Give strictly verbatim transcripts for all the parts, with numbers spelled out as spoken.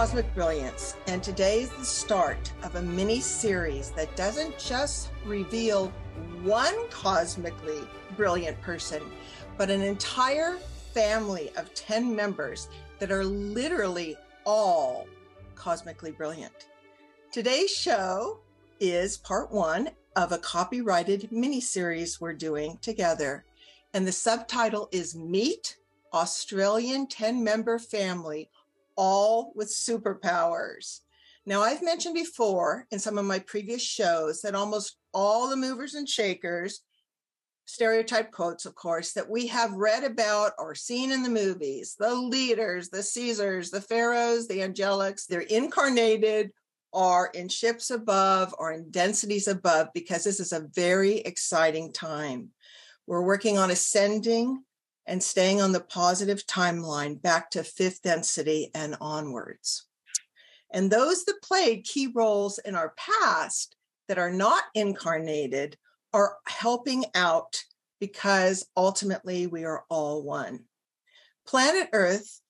Cosmic Brilliance, and today's the start of a mini-series that doesn't just reveal one cosmically brilliant person, but an entire family of ten members that are literally all cosmically brilliant. Today's show is part one of a copyrighted mini-series we're doing together, and the subtitle is Meet Australian ten-Member Family, All with Superpowers. Now, I've mentioned before in some of my previous shows that almost all the movers and shakers, stereotype quotes, of course, that we have read about or seen in the movies, the leaders, the Caesars, the pharaohs, the angelics, they're incarnated or in ships above or in densities above, because this is a very exciting time. We're working on ascending and staying on the positive timeline back to fifth density and onwards. And those that played key roles in our past that are not incarnated are helping out, because ultimately we are all one. Planet Earth,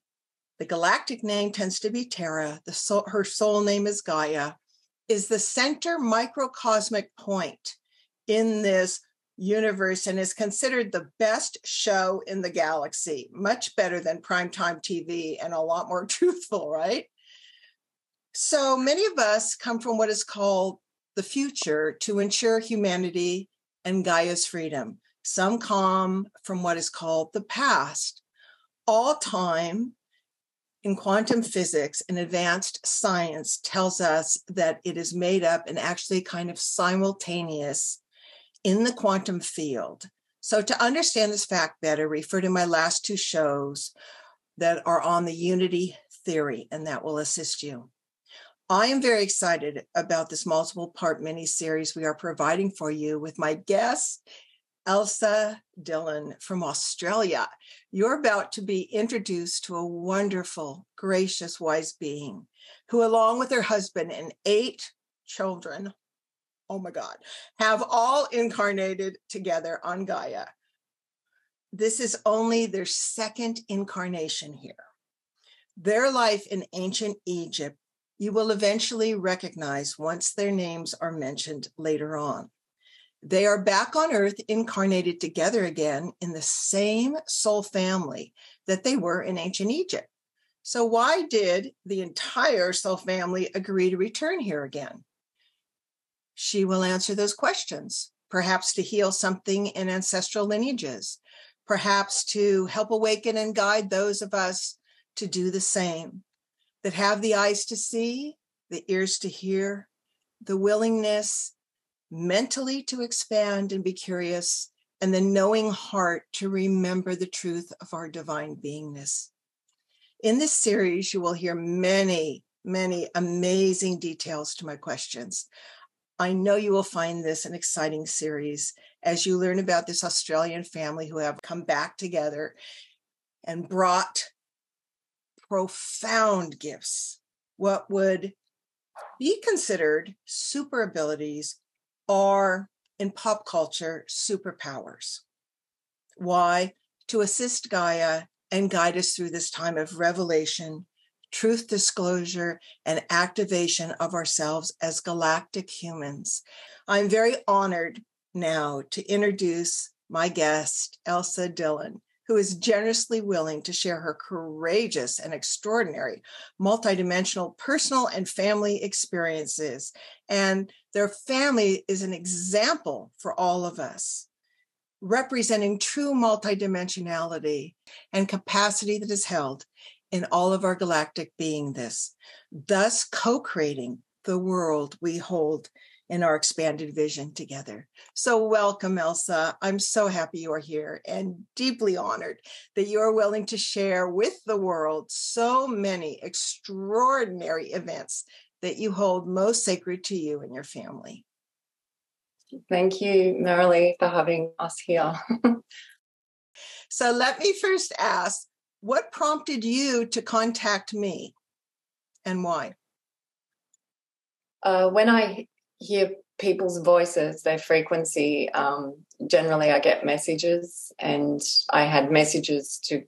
the galactic name tends to be Terra, the soul, her soul name is Gaia, is the center microcosmic point in this universe and is considered the best show in the galaxy, much better than primetime T V and a lot more truthful, right? So many of us come from what is called the future to ensure humanity and Gaia's freedom. Some come from what is called the past. All time in quantum physics and advanced science tells us that it is made up and actually kind of simultaneous in the quantum field. So to understand this fact better, refer to my last two shows that are on the unity theory, and that will assist you. I am very excited about this multiple-part mini-series we are providing for you with my guest, Elsa Dillon from Australia. You're about to be introduced to a wonderful, gracious, wise being who, along with her husband and eight children, oh my God, have all incarnated together on Gaia. This is only their second incarnation here. Their life in ancient Egypt, you will eventually recognize once their names are mentioned later on. They are back on Earth incarnated together again in the same soul family that they were in ancient Egypt. So why did the entire soul family agree to return here again? She will answer those questions, perhaps to heal something in ancestral lineages, perhaps to help awaken and guide those of us to do the same, that have the eyes to see, the ears to hear, the willingness mentally to expand and be curious, and the knowing heart to remember the truth of our divine beingness. In this series, you will hear many, many amazing details to my questions. I know you will find this an exciting series as you learn about this Australian family who have come back together and brought profound gifts, what would be considered super abilities or in pop culture, superpowers. Why? To assist Gaia and guide us through this time of revelation, truth disclosure, and activation of ourselves as galactic humans. I'm very honored now to introduce my guest, Elsa Dillon, who is generously willing to share her courageous and extraordinary multidimensional personal and family experiences. And their family is an example for all of us, representing true multidimensionality and capacity that is held in all of our galactic beingness, thus co-creating the world we hold in our expanded vision together. So welcome, Elsa. I'm so happy you are here and deeply honored that you are willing to share with the world so many extraordinary events that you hold most sacred to you and your family. Thank you, Merrily, for having us here. So let me first ask, what prompted you to contact me and why? Uh, when I hear people's voices, their frequency, um, generally I get messages, and I had messages to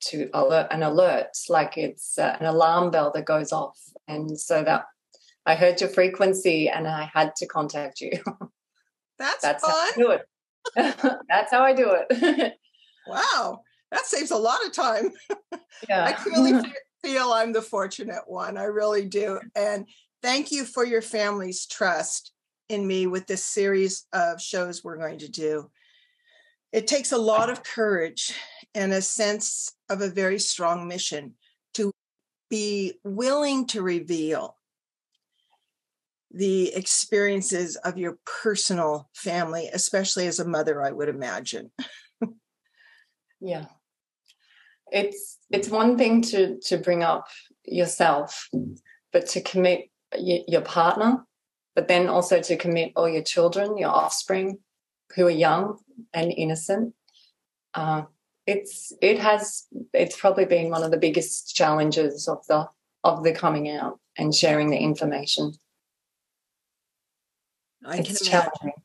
to alert, an alert, like it's uh, an alarm bell that goes off. And so that I heard your frequency and I had to contact you. That's, That's fun. How I do it. That's how I do it. Wow. That saves a lot of time. Yeah. I really feel I'm the fortunate one. I really do. And thank you for your family's trust in me with this series of shows we're going to do. It takes a lot of courage and a sense of a very strong mission to be willing to reveal the experiences of your personal family, especially as a mother, I would imagine. Yeah. It's it's one thing to, to bring up yourself, but to commit y- your partner, but then also to commit all your children, your offspring, who are young and innocent. Uh, it's it has it's probably been one of the biggest challenges of the of the coming out and sharing the information. I it's can imagine. Challenging.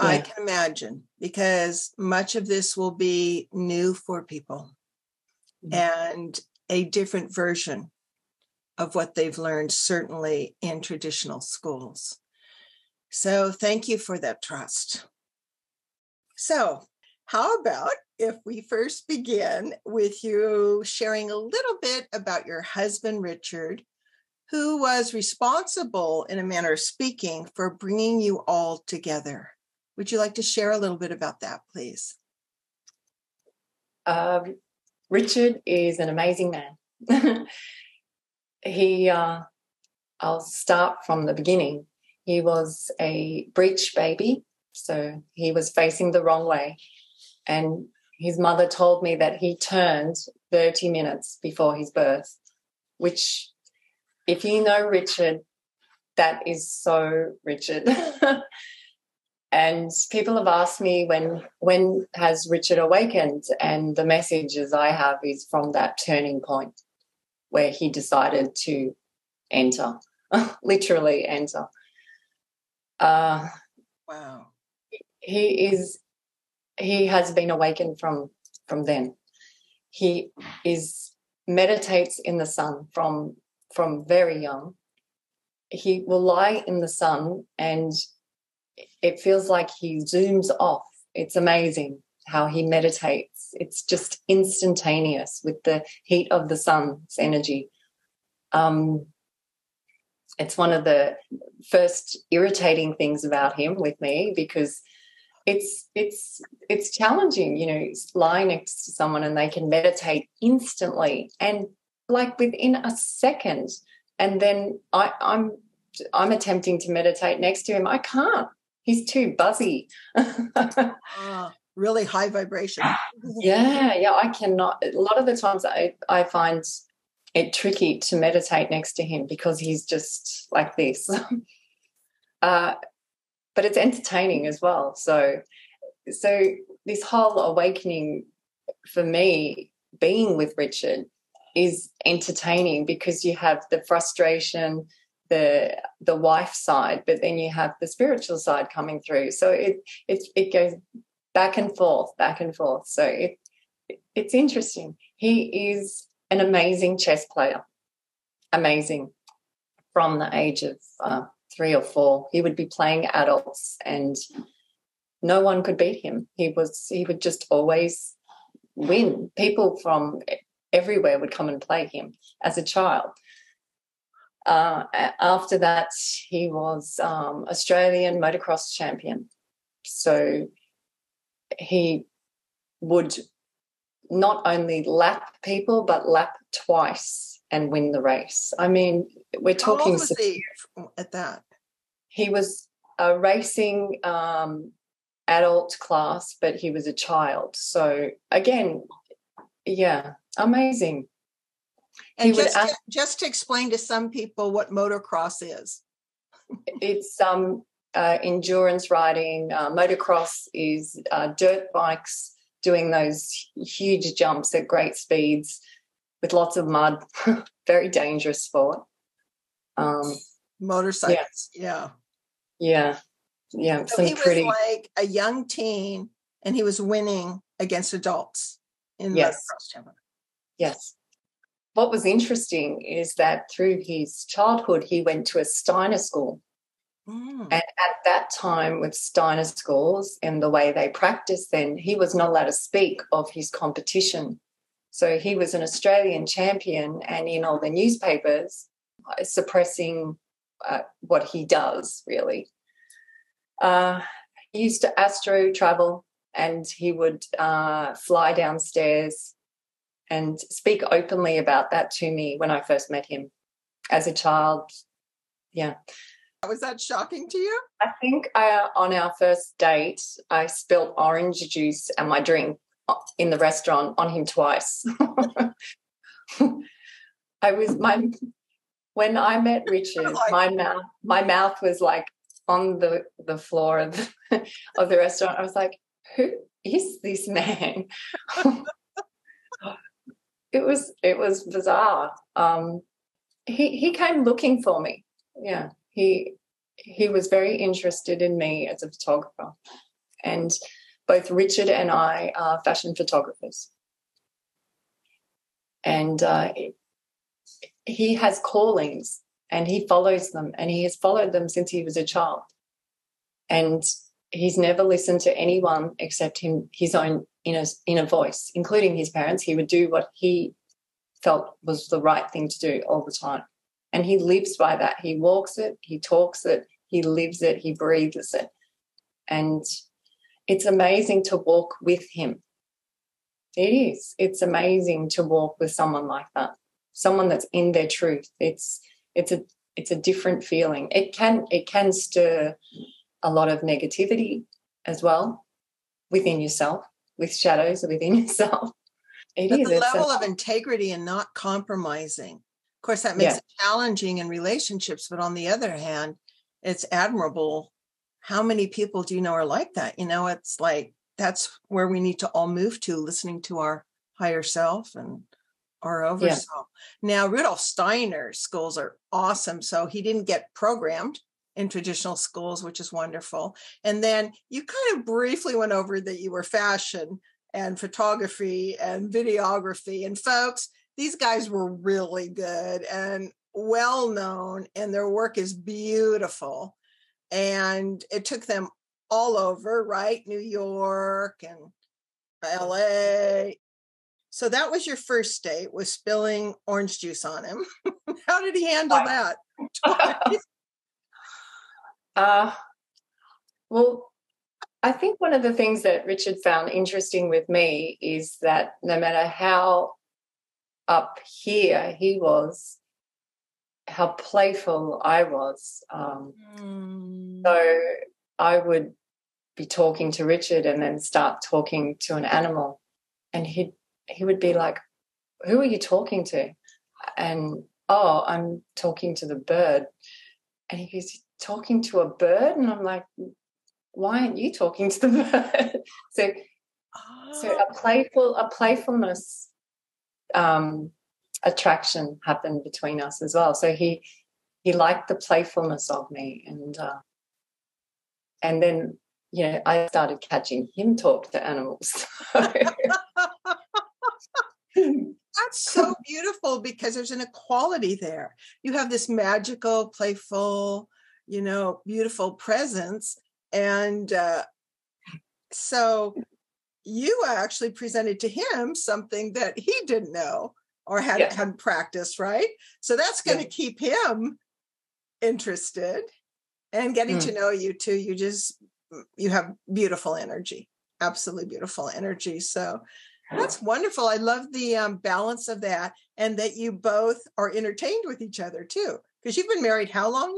Yeah. I can imagine, because much of this will be new for people, mm-hmm. and a different version of what they've learned, certainly in traditional schools. So thank you for that trust. So how about if we first begin with you sharing a little bit about your husband, Richard, who was responsible, in a manner of speaking, for bringing you all together. Would you like to share a little bit about that, please? Uh, Richard is an amazing man. He, uh, I'll start from the beginning. He was a breech baby. So he was facing the wrong way, and his mother told me that he turned thirty minutes before his birth, which, if you know Richard, that is so Richard. And people have asked me, when when has Richard awakened? And the messages I have is from that turning point where he decided to enter, literally enter. Uh, wow. He is, he has been awakened from, from then. He is, meditates in the sun from, from very young. He will lie in the sun and it feels like he zooms off. It's amazing how he meditates. It's just instantaneous with the heat of the sun's energy. Um, it's one of the first irritating things about him with me, because It's it's it's challenging, you know, lying next to someone and they can meditate instantly and like within a second. And then I, I'm I'm attempting to meditate next to him. I can't. He's too buzzy. uh, really high vibration. yeah, yeah. I cannot. A lot of the times I, I find it tricky to meditate next to him because he's just like this. uh But it's entertaining as well. So so this whole awakening for me, being with Richard, is entertaining because you have the frustration, the the wife side, but then you have the spiritual side coming through. So it it it goes back and forth, back and forth. So it it's interesting. He is an amazing chess player. Amazing. From the age of uh, three or four, he would be playing adults and no one could beat him. He was, he would just always win. People from everywhere would come and play him as a child. Uh, after that, he was um, Australian motocross champion. So he would not only lap people, but lap twice and win the race. I mean, we're talking. How old was he at that? He was a racing um, adult class, but he was a child. So again, yeah, amazing. And he just, would ask, just to explain to some people what motocross is. It's um, uh, endurance riding. Uh, motocross is uh, dirt bikes doing those huge jumps at great speeds, with lots of mud, very dangerous sport. Um, Motorcycles, yeah. Yeah, yeah. yeah. So he pretty... was like a young teen, and he was winning against adults in the motocross tournament. Yes. What was interesting is that through his childhood, he went to a Steiner school. Mm. And at that time with Steiner schools and the way they practiced then, he was not allowed to speak of his competition. So he was an Australian champion and in all the newspapers uh, suppressing uh, what he does, really. Uh, he used to astro travel and he would uh, fly downstairs and speak openly about that to me when I first met him as a child. Yeah. Was that shocking to you? I think I, on our first date, I spilt orange juice and my drink in the restaurant on him twice. I was my when I met Richard, like, my mouth my mouth was like on the, the floor of the, of the restaurant. I was like, who is this man? It was it was bizarre. Um, he he came looking for me. Yeah, he he was very interested in me as a photographer, and both Richard and I are fashion photographers, and uh, he has callings and he follows them, and he has followed them since he was a child, and he's never listened to anyone except him his own. In a, in a voice, including his parents. He would do what he felt was the right thing to do all the time. And he lives by that. He walks it, he talks it, he lives it, he breathes it. And it's amazing to walk with him. It is. It's amazing to walk with someone like that, someone that's in their truth. It's it's a it's a different feeling. It can it can stir a lot of negativity as well within yourself. With shadows within yourself. It but is. The level a, of integrity and not compromising. Of course, that makes yeah. it challenging in relationships, but on the other hand, it's admirable. How many people do you know are like that? You know, it's like that's where we need to all move to, listening to our higher self and our over yeah. self. Now, Rudolf Steiner schools are awesome. So he didn't get programmed in traditional schools, which is wonderful. And then you kind of briefly went over that you were fashion and photography and videography. And folks, these guys were really good and well known, and their work is beautiful. And it took them all over, right? New York and L A. So that was your first date, was spilling orange juice on him. How did he handle that? Uh, well, I think one of the things that Richard found interesting with me is that no matter how up here he was, how playful I was. Um, mm. So I would be talking to Richard and then start talking to an animal, and he he would be like, "Who are you talking to?" And oh, I'm talking to the bird, and he goes, talking to a bird? And I'm like, why aren't you talking to the bird? so oh. so a playful a playfulness um attraction happened between us as well. So he he liked the playfulness of me, and uh and then, you know, I started catching him talk to animals. That's so beautiful, because there's an equality there. You have this magical, playful, you know, beautiful presence. And uh, so you actually presented to him something that he didn't know or had, yeah. hadn't practiced, right? So that's going to yeah. keep him interested and getting mm. to know you too. You just, you have beautiful energy, absolutely beautiful energy. So that's wonderful. I love the um, balance of that, and that you both are entertained with each other too, because you've been married how long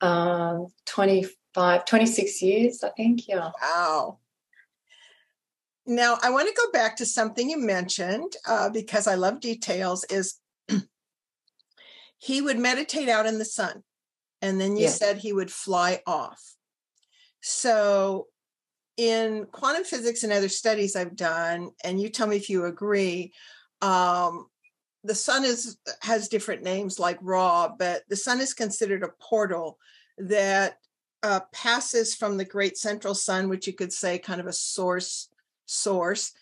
now? Um, twenty-five, twenty-six years, I think. Yeah. Wow. Now I want to go back to something you mentioned, uh, because I love details, is he would meditate out in the sun, and then you yeah. said he would fly off. So in quantum physics and other studies I've done, and you tell me if you agree, um, the sun is has different names like Ra, but the sun is considered a portal that uh, passes from the great central sun, which you could say kind of a source source,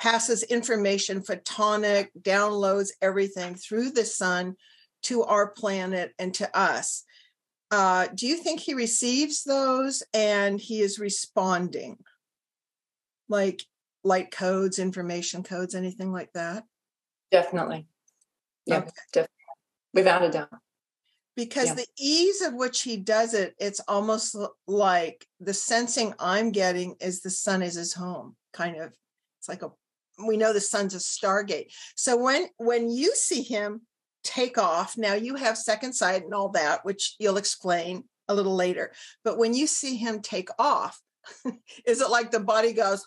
passes information, photonic, downloads everything through the sun to our planet and to us. Uh, do you think he receives those and he is responding? Like light codes, information codes, anything like that? Definitely. Yeah, okay. Definitely. Without a doubt. Because yeah. the ease of which he does it, it's almost like the sensing I'm getting is the sun is his home, kind of. It's like a, we know the sun's a stargate. So when, when you see him take off, now you have second sight and all that, which you'll explain a little later. But when you see him take off, is it like the body goes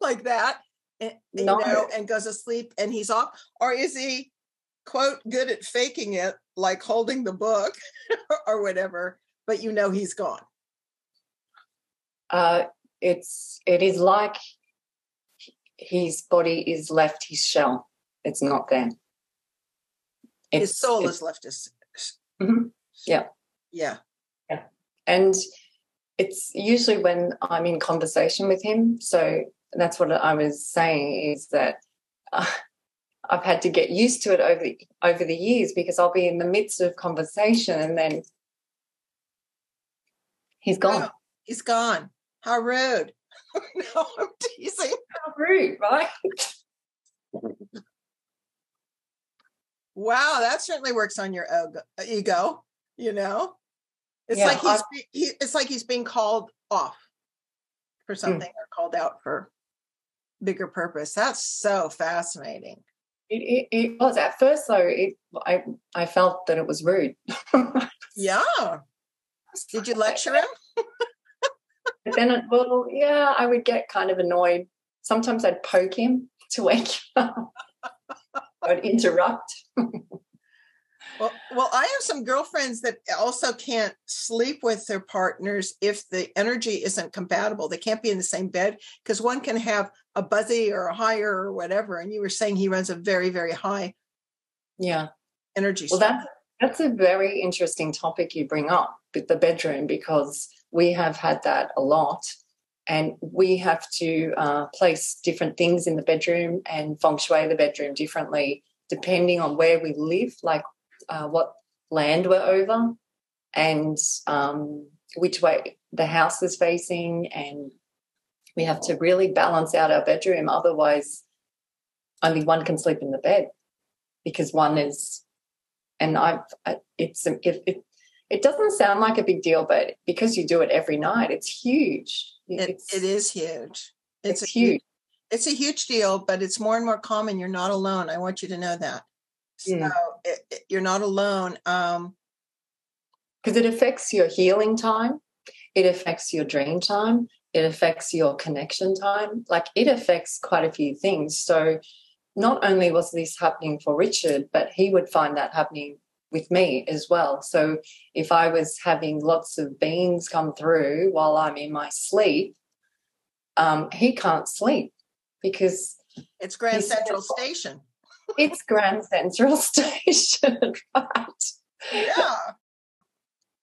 like that, and, you know, and goes to sleep and he's off? Or is he, quote, good at faking it, like holding the book or whatever, but you know he's gone? Uh, it's, it is like his body is left his shell. It's not there. It's, his soul has left his mm-hmm. Yeah. Yeah. Yeah. And it's usually when I'm in conversation with him. So that's what I was saying, is that uh, I've had to get used to it over the, over the years, because I'll be in the midst of conversation and then he's gone. Wow. He's gone. How rude. No, I'm teasing. How rude, right? Wow, that certainly works on your ego, you know? It's yeah, like he's I, he, it's like he's being called off for something, mm. or called out for bigger purpose. That's so fascinating. It, it, it was at first, though. It, I I felt that it was rude. Yeah. Did you lecture him? But then, it, well, yeah, I would get kind of annoyed. Sometimes I'd poke him to wake him up. I'd interrupt. Well, well, I have some girlfriends that also can't sleep with their partners if the energy isn't compatible. They can't be in the same bed, because one can have a buzzy or a higher or whatever. And you were saying he runs a very, very high yeah. energy. Well, that's, that's a very interesting topic you bring up with the bedroom, because we have had that a lot. And we have to uh, place different things in the bedroom and feng shui the bedroom differently, depending on where we live, like uh, what land we're over, and um, which way the house is facing. And we have to really balance out our bedroom. Otherwise, only one can sleep in the bed, because one is, and I've, it's, it, it, it doesn't sound like a big deal, but because you do it every night, it's huge. It's, it, it is huge. It's, it's a huge. huge. It's a huge deal, but it's more and more common. You're not alone. I want you to know that. So mm. it, it, you're not alone. Um, because it affects your healing time. It affects your dream time. It affects your connection time. Like, it affects quite a few things. So not only was this happening for Richard, but he would find that happening with me as well. So if I was having lots of beings come through while I'm in my sleep, um, he can't sleep, because it's Grand Central Station. It's Grand Central Station, right? Yeah.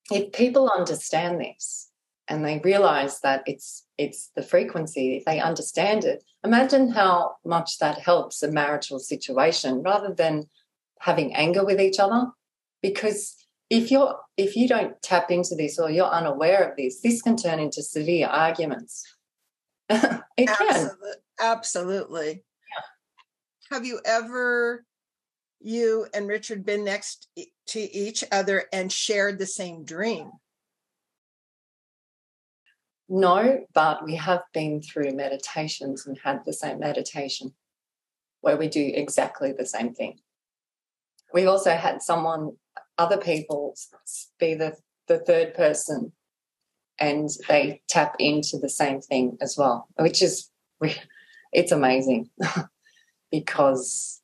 If people understand this and they realise that it's it's the frequency, if they understand it, imagine how much that helps a marital situation, rather than having anger with each other. Because if you're if you don't tap into this, or you're unaware of this, this can turn into severe arguments. It Absolute, can. Absolutely. Yeah. Have you ever, you and Richard, been next to each other and shared the same dream? No, but we have been through meditations and had the same meditation where we do exactly the same thing. We've also had someone, other people, be the, the third person, and they tap into the same thing as well, which is, it's amazing, because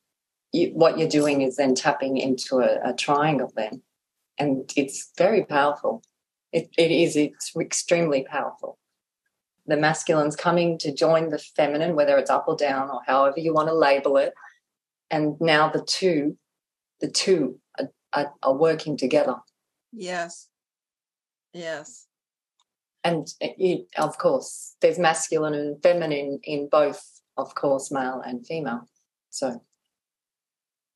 you, what you're doing is then tapping into a, a triangle then, and it's very powerful. It, it is, it's extremely powerful. The masculine's coming to join the feminine, whether it's up or down or however you want to label it, and now the two, the two are, are, are working together. Yes. Yes. And, you, of course, there's masculine and feminine in both, of course, male and female. So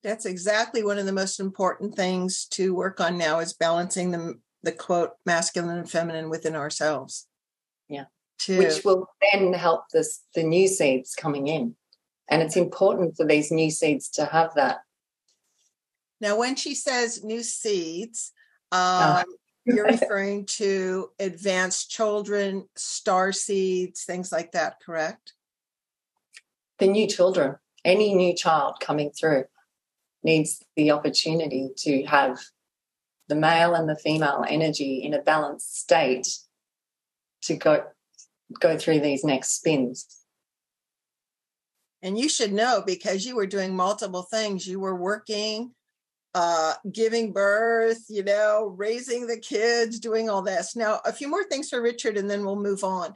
that's exactly one of the most important things to work on now is balancing the, the quote, masculine and feminine within ourselves. Yeah, to... which will then help this, the new seeds coming in. And it's important for these new seeds to have that. Now, when she says new seeds, um, uh-huh. you're referring to advanced children, star seeds, things like that, correct? The new children, any new child coming through needs the opportunity to have the male and the female energy in a balanced state to go go through these next spins. And you should know because you were doing multiple things. You were working, uh, giving birth, you know, raising the kids, doing all this. Now, a few more things for Richard, and then we'll move on.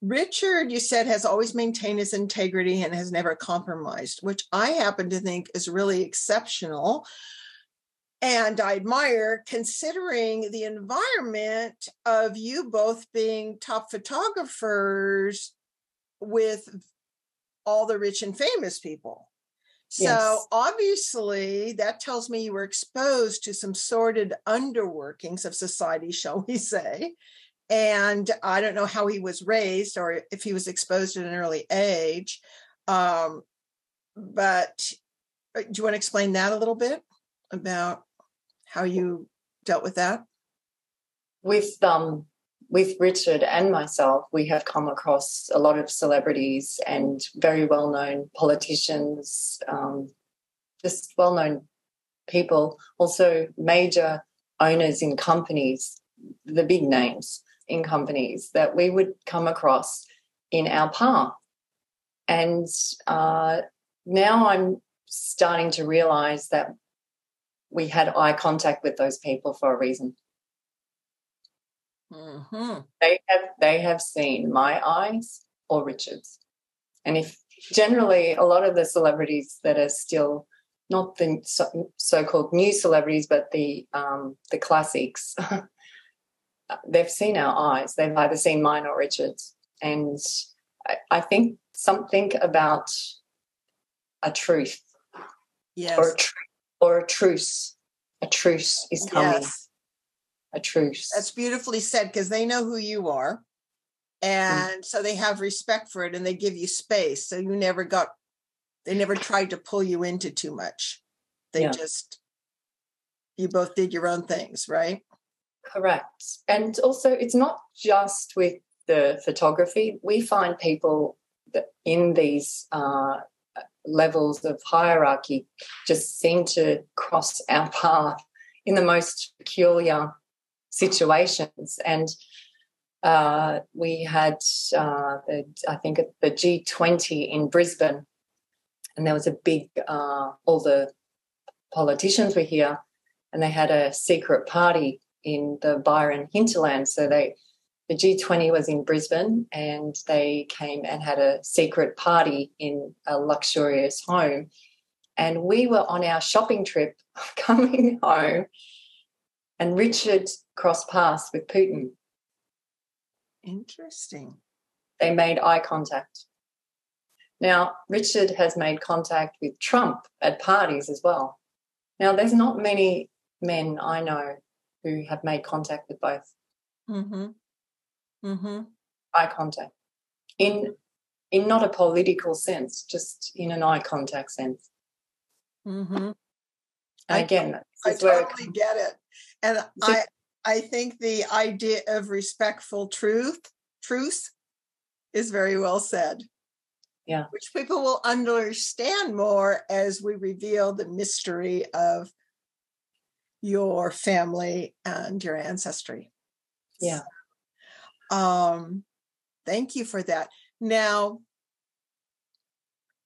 Richard, you said, has always maintained his integrity and has never compromised, which I happen to think is really exceptional. And I admire, considering the environment of you both being top photographers with all the rich and famous people. So yes. Obviously that tells me you were exposed to some sordid underworkings of society, shall we say. And I don't know how he was raised or if he was exposed at an early age. Um, but do you want to explain that a little bit about how you dealt with that? With um, with Richard and myself, we have come across a lot of celebrities and very well-known politicians, um, just well-known people, also major owners in companies, the big names in companies that we would come across in our path. And uh, now I'm starting to realise that we had eye contact with those people for a reason. Mm-hmm. They have they have seen my eyes or Richard's. And if generally a lot of the celebrities that are still not the so, so-called new celebrities but the um, the classics, they've seen our eyes. They've either seen mine or Richard's. And I, I think something about a truth, yes, or a truth. Or a truce. A truce is coming. Yes. A truce. That's beautifully said because they know who you are. And mm. so they have respect for it and they give you space. So you never got, they never tried to pull you into too much. They yeah. just, you both did your own things, right? Correct. And also it's not just with the photography. We find people that in these uh levels of hierarchy just seem to cross our path in the most peculiar situations. And uh, we had, uh, the, I think, at the G twenty in Brisbane, and there was a big, uh, all the politicians were here, and they had a secret party in the Byron hinterland. So they, the G twenty was in Brisbane and they came and had a secret party in a luxurious home. And we were on our shopping trip coming home and Richard crossed paths with Putin. Interesting. They made eye contact. Now, Richard has made contact with Trump at parties as well. Now, there's not many men I know who have made contact with both. Mm-hmm. Mm-hmm. Eye contact in in not a political sense, just in an eye contact sense. Mm-hmm. I, again, I totally get it, and I I think the idea of respectful truth truth is very well said. Yeah, which people will understand more as we reveal the mystery of your family and your ancestry. Yeah. So, Um, thank you for that. Now,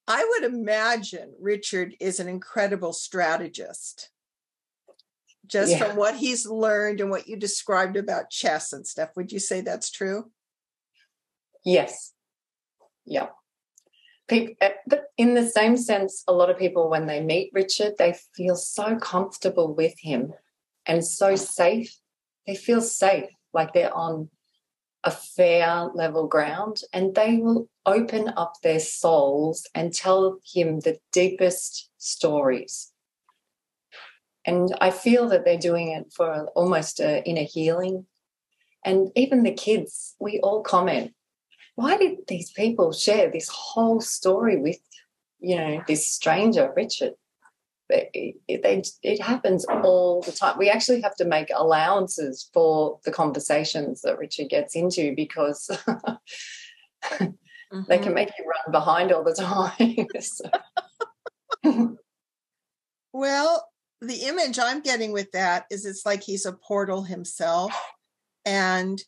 I would imagine Richard is an incredible strategist, just yeah. from what he's learned and what you described about chess and stuff. Would you say that's true? Yes. Yeah. People, but in the same sense, a lot of people, when they meet Richard, they feel so comfortable with him and so safe. They feel safe, like they're on a fair level ground, and they will open up their souls and tell him the deepest stories. And I feel that they're doing it for almost an inner healing. And even the kids, we all comment, why did these people share this whole story with, you know, this stranger, Richard? It, it, it happens all the time. We actually have to make allowances for the conversations that Richard gets into because mm-hmm. they can make you run behind all the time. Well, the image I'm getting with that is it's like he's a portal himself, and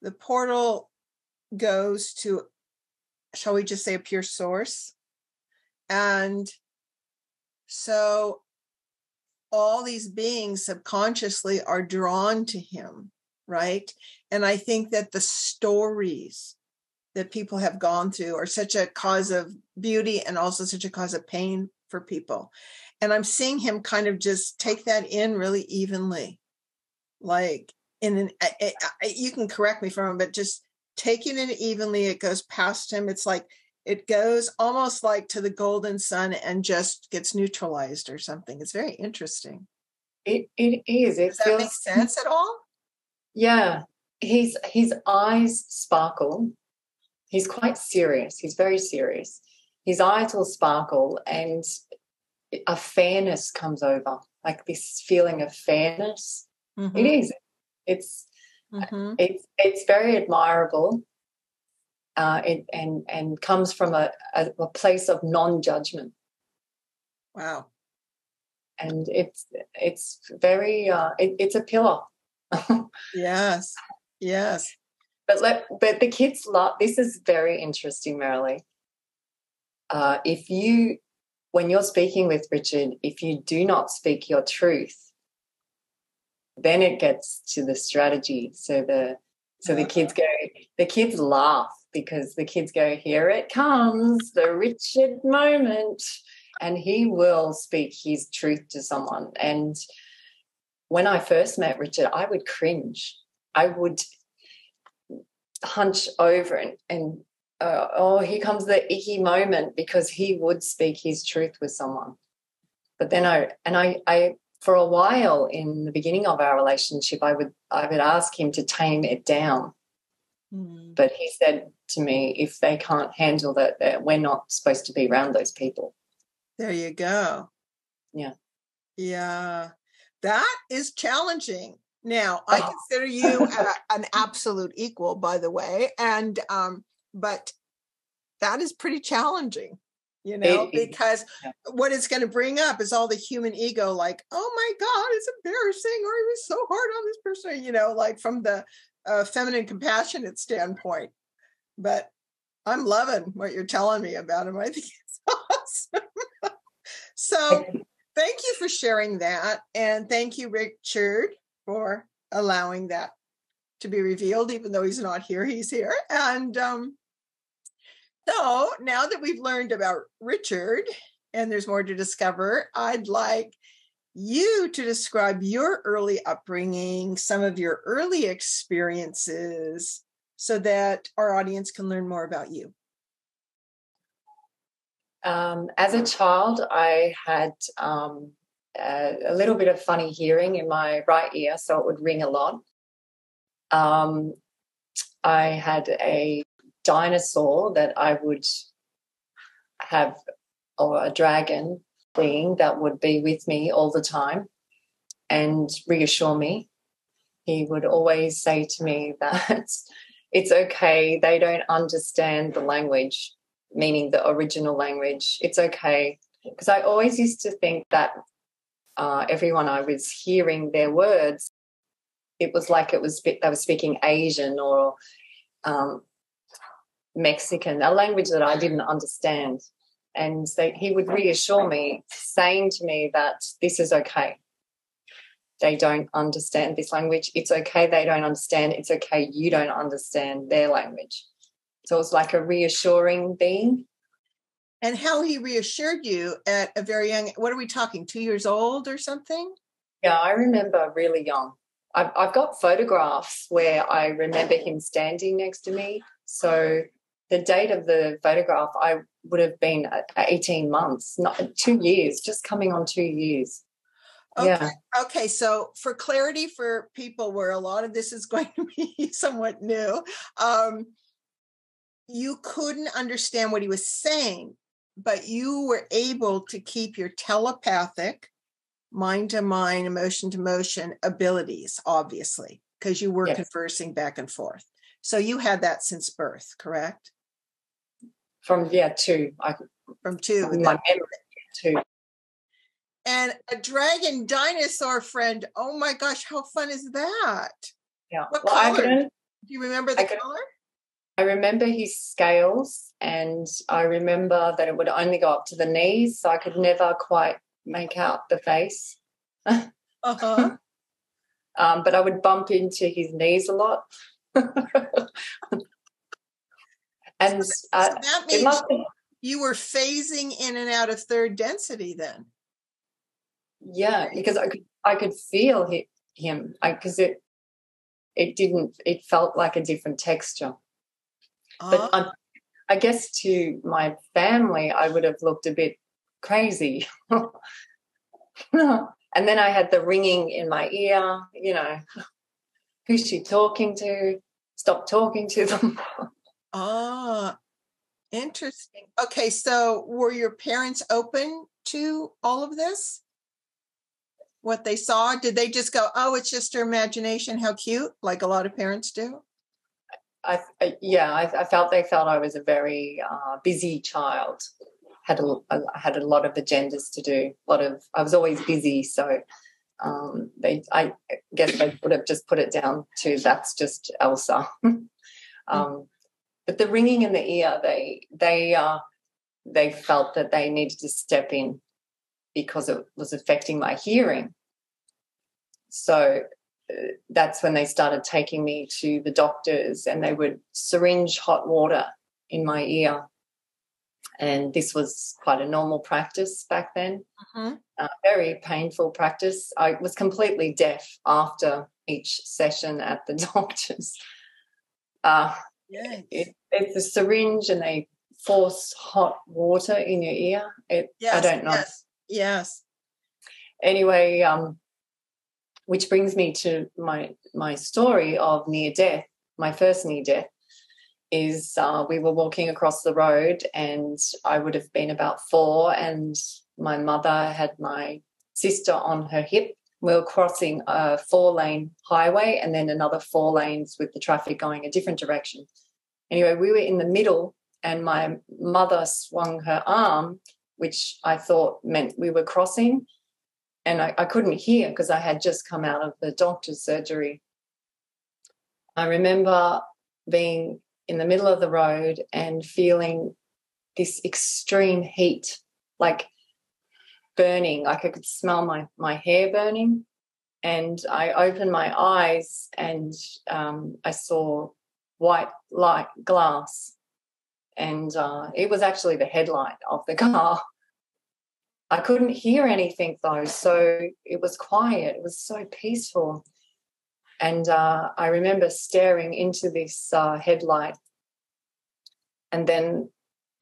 the portal goes to, shall we just say, a pure source. And so all these beings subconsciously are drawn to him, right? And I think that the stories that people have gone through are such a cause of beauty and also such a cause of pain for people. And I'm seeing him kind of just take that in really evenly. Like, in an, I, I, you can correct me from it, but just taking it evenly, it goes past him. It's like, it goes almost like to the golden sun and just gets neutralized or something. It's very interesting. It it is. It Does that feels, make sense at all? Yeah. His his eyes sparkle. He's quite serious. He's very serious. His eyes will sparkle and a fairness comes over, like this feeling of fairness. Mm-hmm. It is. It's, mm-hmm. it's, it's very admirable. Uh, it, and and comes from a, a, a place of non-judgment. Wow. And it's it's very uh, it, it's a pillar. Yes, yes. But let but the kids love this. Is very interesting, Merrily. Uh, if you when you're speaking with Richard, if you do not speak your truth, then it gets to the strategy. So the so the kids go. The kids laugh. Because the kids go, here it comes, the Richard moment, and he will speak his truth to someone. And when I first met Richard, I would cringe. I would hunch over and, and uh, oh, here comes the icky moment, because he would speak his truth with someone. But then I, and I, I for a while in the beginning of our relationship, I would, I would ask him to tame it down. But he said to me, if they can't handle that, we're not supposed to be around those people. There you go. Yeah. Yeah. That is challenging. Now, I oh. consider you a, an absolute equal, by the way. And, um, but that is pretty challenging, you know, it, because yeah. what it's going to bring up is all the human ego, like, oh my God, it's embarrassing. Or it was so hard on this person, you know, like from the, a feminine compassionate standpoint. But I'm loving what you're telling me about him. I think it's awesome. So thank you for sharing that. And thank you, Richard, for allowing that to be revealed. Even though he's not here, he's here. And um, so now that we've learned about Richard and there's more to discover, I'd like you to describe your early upbringing, some of your early experiences, so that our audience can learn more about you. Um, as a child, I had um, a, a little bit of funny hearing in my right ear, so it would ring a lot. Um, I had a dinosaur that I would have, or a dragon being that would be with me all the time and reassure me. He would always say to me that it's okay, they don't understand the language, meaning the original language. It's okay. Because I always used to think that uh, everyone I was hearing their words, it was like it was they were speaking Asian or um, Mexican, a language that I didn't understand. And so he would reassure me, saying to me that this is okay. They don't understand this language. It's okay they don't understand. It's okay you don't understand their language. So it was like a reassuring being. And how he reassured you at a very young, what are we talking, two years old or something? Yeah, I remember really young. I've, I've got photographs where I remember him standing next to me. So the date of the photograph, I would have been eighteen months, not two years, just coming on two years. Okay. Yeah. Okay. So for clarity for people where a lot of this is going to be somewhat new, um, you couldn't understand what he was saying, but you were able to keep your telepathic mind-to-mind, emotion-to-motion abilities, obviously, because you were yes. conversing back and forth. So you had that since birth, correct? From, yeah, two. I, From two. From my memory, two. And a dragon dinosaur friend. Oh, my gosh, how fun is that? Yeah. What well, color? I can, Do you remember the I can, color? I remember his scales, and I remember that it would only go up to the knees, so I could never quite make out the face. Uh-huh. um, but I would bump into his knees a lot. And so, uh, so that means it must have, you were phasing in and out of third density then. Yeah, because I could I could feel he, him because it it didn't it felt like a different texture. Uh-huh. But um, I guess to my family I would have looked a bit crazy. And then I had the ringing in my ear, you know. Who's she talking to? Stop talking to them. Ah, interesting. Okay, so were your parents open to all of this? What they saw? Did they just go, oh, it's just her imagination, how cute, like a lot of parents do? I, I Yeah, I, I felt they felt I was a very uh, busy child. Had a, I had a lot of agendas to do. A lot of I was always busy, so um, they I guess they would have just put it down to that's just Elsa. um, but the ringing in the ear, they they uh, they felt that they needed to step in because it was affecting my hearing. So uh, that's when they started taking me to the doctors, and they would syringe hot water in my ear. And this was quite a normal practice back then, uh-huh. uh, very painful practice. I was completely deaf after each session at the doctor's. Uh, yes. it, it's a syringe and they force hot water in your ear. It, yes, I don't know. Yes, yes. Anyway, um, which brings me to my, my story of near death, my first near death. is uh, we were walking across the road and I would have been about four, and my mother had my sister on her hip. We were crossing a four-lane highway and then another four lanes with the traffic going a different direction. Anyway, we were in the middle and my mother swung her arm, which I thought meant we were crossing, and I, I couldn't hear because I had just come out of the doctor's surgery. I remember being in the middle of the road and feeling this extreme heat, like burning, like I could smell my, my hair burning. And I opened my eyes and um, I saw white light glass, and uh, it was actually the headlight of the car. I couldn't hear anything though, so it was quiet. It was so peaceful. And uh, I remember staring into this uh, headlight, and then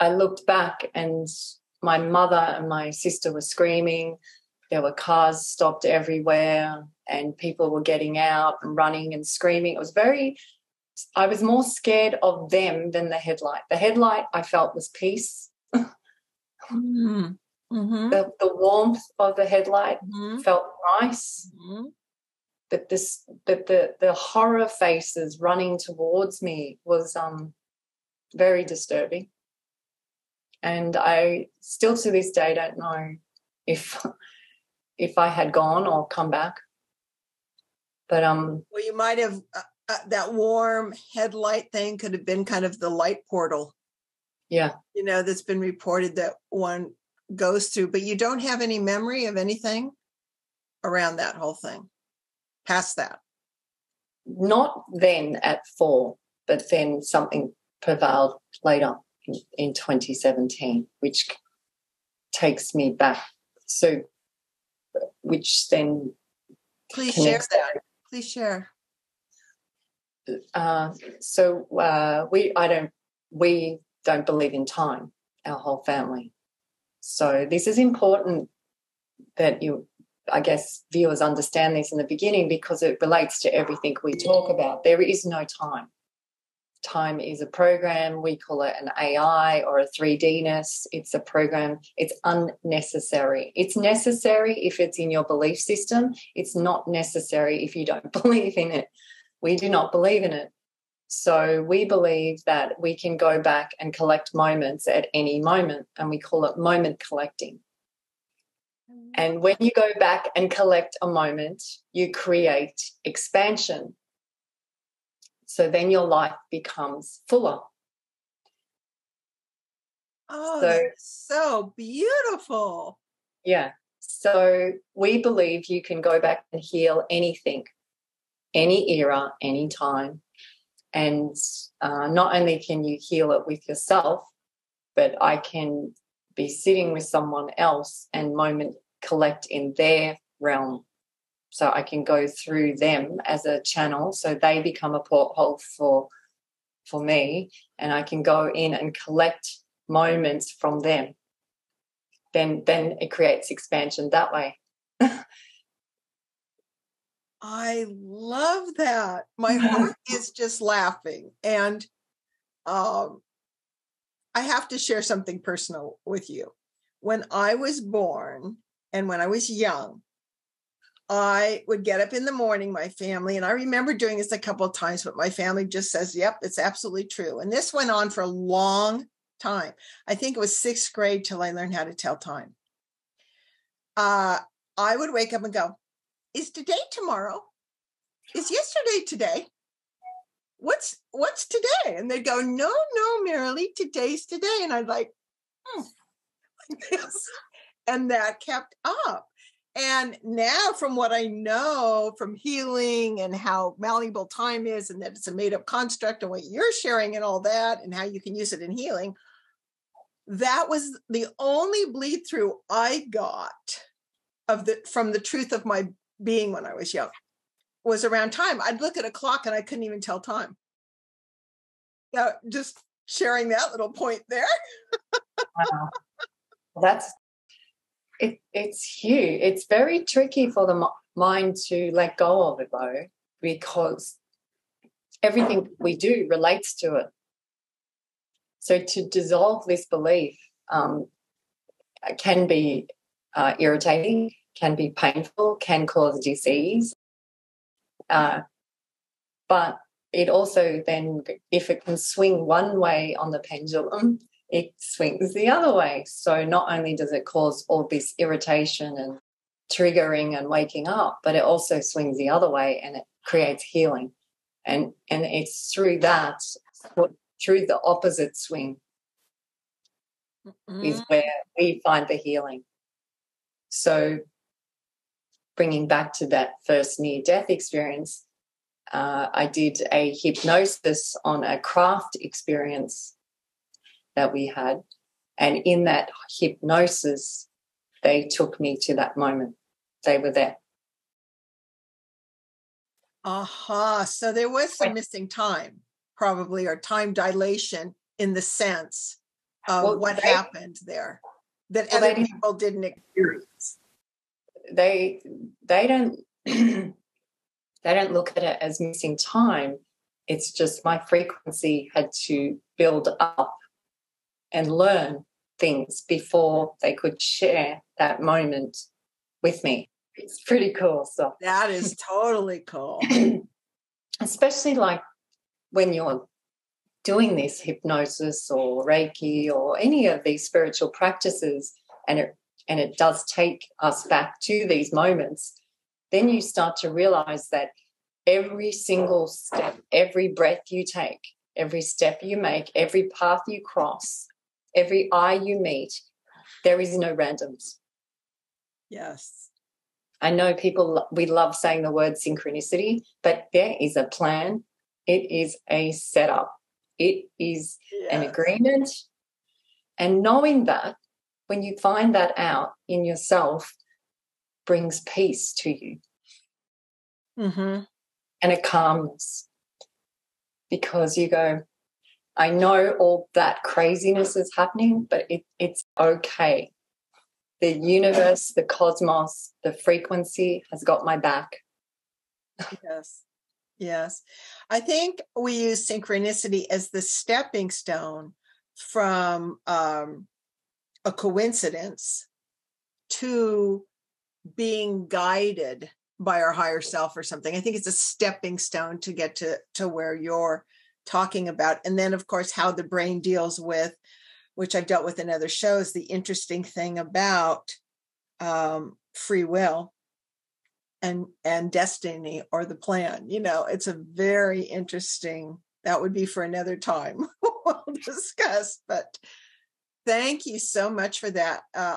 I looked back and my mother and my sister were screaming. There were cars stopped everywhere and people were getting out and running and screaming. It was very, I was more scared of them than the headlight. The headlight I felt was peace. Mm-hmm. the, the warmth of the headlight mm-hmm. felt nice. Mm-hmm. But this, but the the horror faces running towards me was um, very disturbing, and I still to this day don't know if if I had gone or come back. But um, well, you might have uh, uh, that warm headlight thing could have been kind of the light portal. Yeah, you know, that's been reported that one goes through, but you don't have any memory of anything around that whole thing. Past that? Not then at four, but then something prevailed later in, in twenty seventeen, which takes me back. So, which then... Please share that. Please share. Uh, so uh, we, I don't, we don't believe in time. Our whole family. So this is important that you, I guess, viewers understand this in the beginning because it relates to everything we talk about. There is no time. Time is a program. We call it an A I or a three D-ness. It's a program. It's unnecessary. It's necessary if it's in your belief system. It's not necessary if you don't believe in it. We do not believe in it. So we believe that we can go back and collect moments at any moment, and we call it moment collecting. Mm-hmm. And when you go back and collect a moment, you create expansion. So then your life becomes fuller. Oh, so, that's so beautiful. Yeah. So we believe you can go back and heal anything, any era, any time. And uh, not only can you heal it with yourself, but I can be sitting with someone else and moment collect in their realm. So I can go through them as a channel, so they become a porthole for, for me, and I can go in and collect moments from them. Then, then it creates expansion that way. I love that. My heart is just laughing. And um, I have to share something personal with you. When I was born and when I was young, I would get up in the morning, my family, and I remember doing this a couple of times, but my family just says, yep, it's absolutely true. And this went on for a long time. I think it was sixth grade till I learned how to tell time. Uh, I would wake up and go, is today tomorrow? Is yesterday today? What's what's today? And they'd go, no, no, Merrily, today's today. And I'd like, hmm, like this. And that kept up. And now from what I know from healing and how malleable time is and that it's a made-up construct and what you're sharing and all that and how you can use it in healing, that was the only bleed-through I got of the from the truth of my being when I was young was around time. I'd look at a clock and I couldn't even tell time. Now, just sharing that little point there. Wow. That's it, it's huge. It's very tricky for the mind to let go of it though, because everything we do relates to it. So to dissolve this belief um, can be uh, irritating, can be painful, can cause disease. Uh, but it also then, if it can swing one way on the pendulum, it swings the other way. So not only does it cause all this irritation and triggering and waking up, but it also swings the other way and it creates healing. And, and it's through that, through the opposite swing, mm-hmm. is where we find the healing. So bringing back to that first near-death experience, uh, I did a hypnosis on a craft experience that we had, and in that hypnosis, they took me to that moment. They were there. Aha, uh-huh. So there was some missing time probably, or time dilation in the sense of well, what they, happened there that well, other didn't, people didn't experience. They they don't they don't look at it as missing time. It's just my frequency had to build up and learn things before they could share that moment with me. It's pretty cool stuff. So. That is totally cool. Especially like when you're doing this hypnosis or Reiki or any of these spiritual practices, and it And it does take us back to these moments, then you start to realize that every single step, every breath you take, every step you make, every path you cross, every eye you meet, there is no randoms. Yes. I know people, we love saying the word synchronicity, but there is a plan. It is a setup. It is yes. an agreement. And knowing that, when you find that out in yourself, brings peace to you. Mm-hmm. and a calmness, because you go, I know all that craziness is happening, but it, it's okay. The universe, the cosmos, the frequency has got my back. Yes, yes. I think we use synchronicity as the stepping stone from um, a coincidence to being guided by our higher self or something. I think it's a stepping stone to get to, to where you're talking about. And then, of course, how the brain deals with, which I've dealt with in other shows, the interesting thing about um, free will and and destiny or the plan. You know, it's a very interesting, that would be for another time we'll discuss. But thank you so much for that. Uh,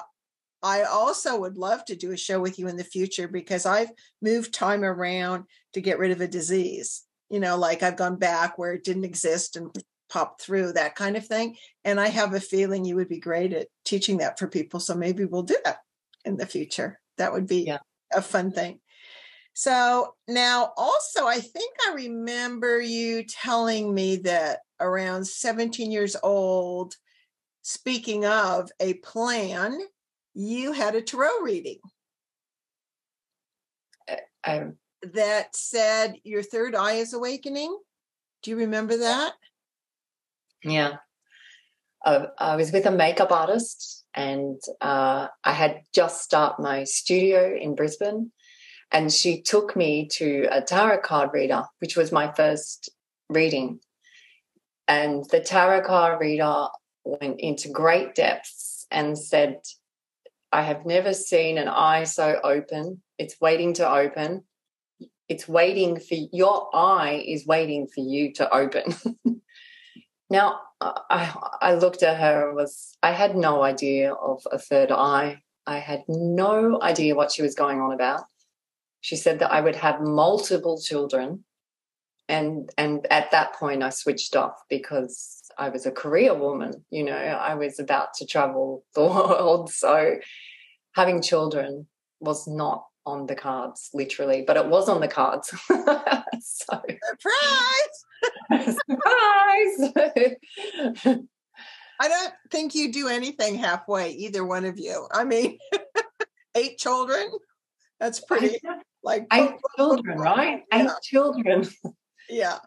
I also would love to do a show with you in the future, because I've moved time around to get rid of a disease. You know, like I've gone back where it didn't exist and popped through, that kind of thing. And I have a feeling you would be great at teaching that for people. So maybe we'll do that in the future. That would be yeah. a fun thing. So now also, I think I remember you telling me that around seventeen years old, speaking of a plan, you had a tarot reading. Uh, um. That said, your third eye is awakening. Do you remember that? Yeah. Uh, I was with a makeup artist, and uh, I had just started my studio in Brisbane, and she took me to a tarot card reader, which was my first reading. And the tarot card reader went into great depths and said, I have never seen an eye so open. It's waiting to open. It's waiting for, your eye is waiting for you to open. Now, I, I looked at her and was, I had no idea of a third eye. I had no idea what she was going on about. She said that I would have multiple children. And, and at that point I switched off, because I was a career woman, you know, I was about to travel the world. So having children was not on the cards, literally, but it was on the cards. So, surprise! Surprise! I don't think you do anything halfway, either one of you. I mean, eight children? That's pretty, I, like... Eight children, right? Yeah. Eight children. Yeah.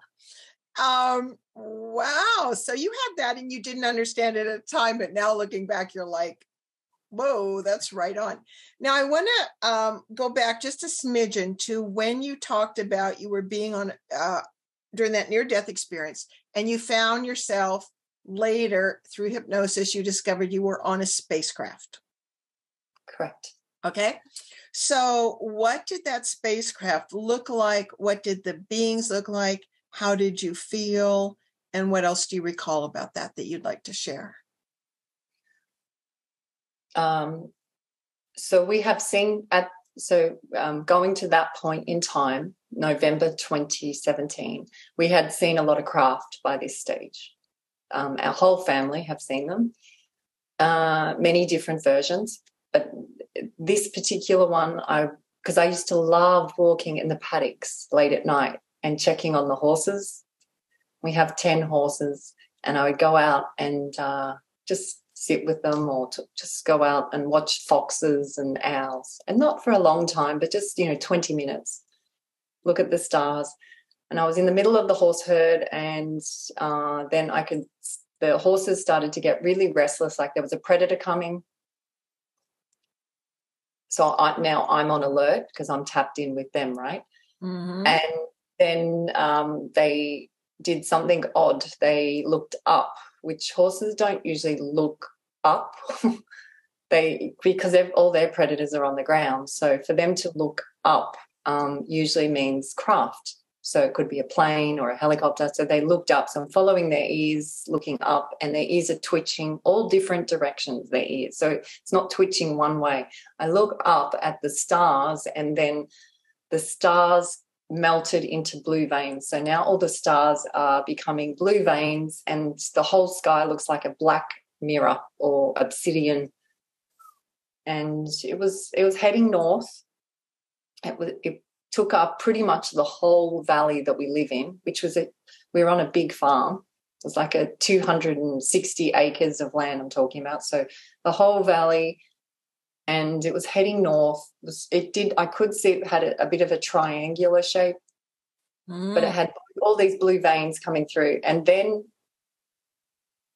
Um, wow. So you had that and you didn't understand it at the time, but now looking back, you're like, whoa, that's right on. Now, I want to um, go back just a smidgen to when you talked about you were being on uh, during that near-death experience, and you found yourself later through hypnosis, you discovered you were on a spacecraft. Correct. Okay. So what did that spacecraft look like? What did the beings look like? How did you feel? And what else do you recall about that that you'd like to share? Um, so we have seen at, so um, going to that point in time, November twenty seventeen, we had seen a lot of craft by this stage. Um, our whole family have seen them, uh, many different versions, but this particular one, I, because I used to love walking in the paddocks late at night and checking on the horses. We have ten horses, and I would go out and uh, just sit with them, or to just go out and watch foxes and owls, and not for a long time, but just, you know, twenty minutes, look at the stars. And I was in the middle of the horse herd, and uh, then I could, the horses started to get really restless, like there was a predator coming. So I, now I'm on alert because I'm tapped in with them, right? Mm-hmm. And then um, they did something odd. They looked up, which horses don't usually look up. They, because all their predators are on the ground. So for them to look up um, usually means craft. So it could be a plane or a helicopter. So they looked up. So I'm following their ears, looking up, and their ears are twitching all different directions, their ears. So it's not twitching one way. I look up at the stars, and then the stars melted into blue veins. So now all the stars are becoming blue veins, and the whole sky looks like a black mirror or obsidian. And it was it was heading north. It was it took up pretty much the whole valley that we live in, which was a, we were on a big farm. It was like a two hundred sixty acres of land I'm talking about. So the whole valley, and it was heading north. It, was, it did, I could see it had a, a bit of a triangular shape, mm. but it had all these blue veins coming through. And then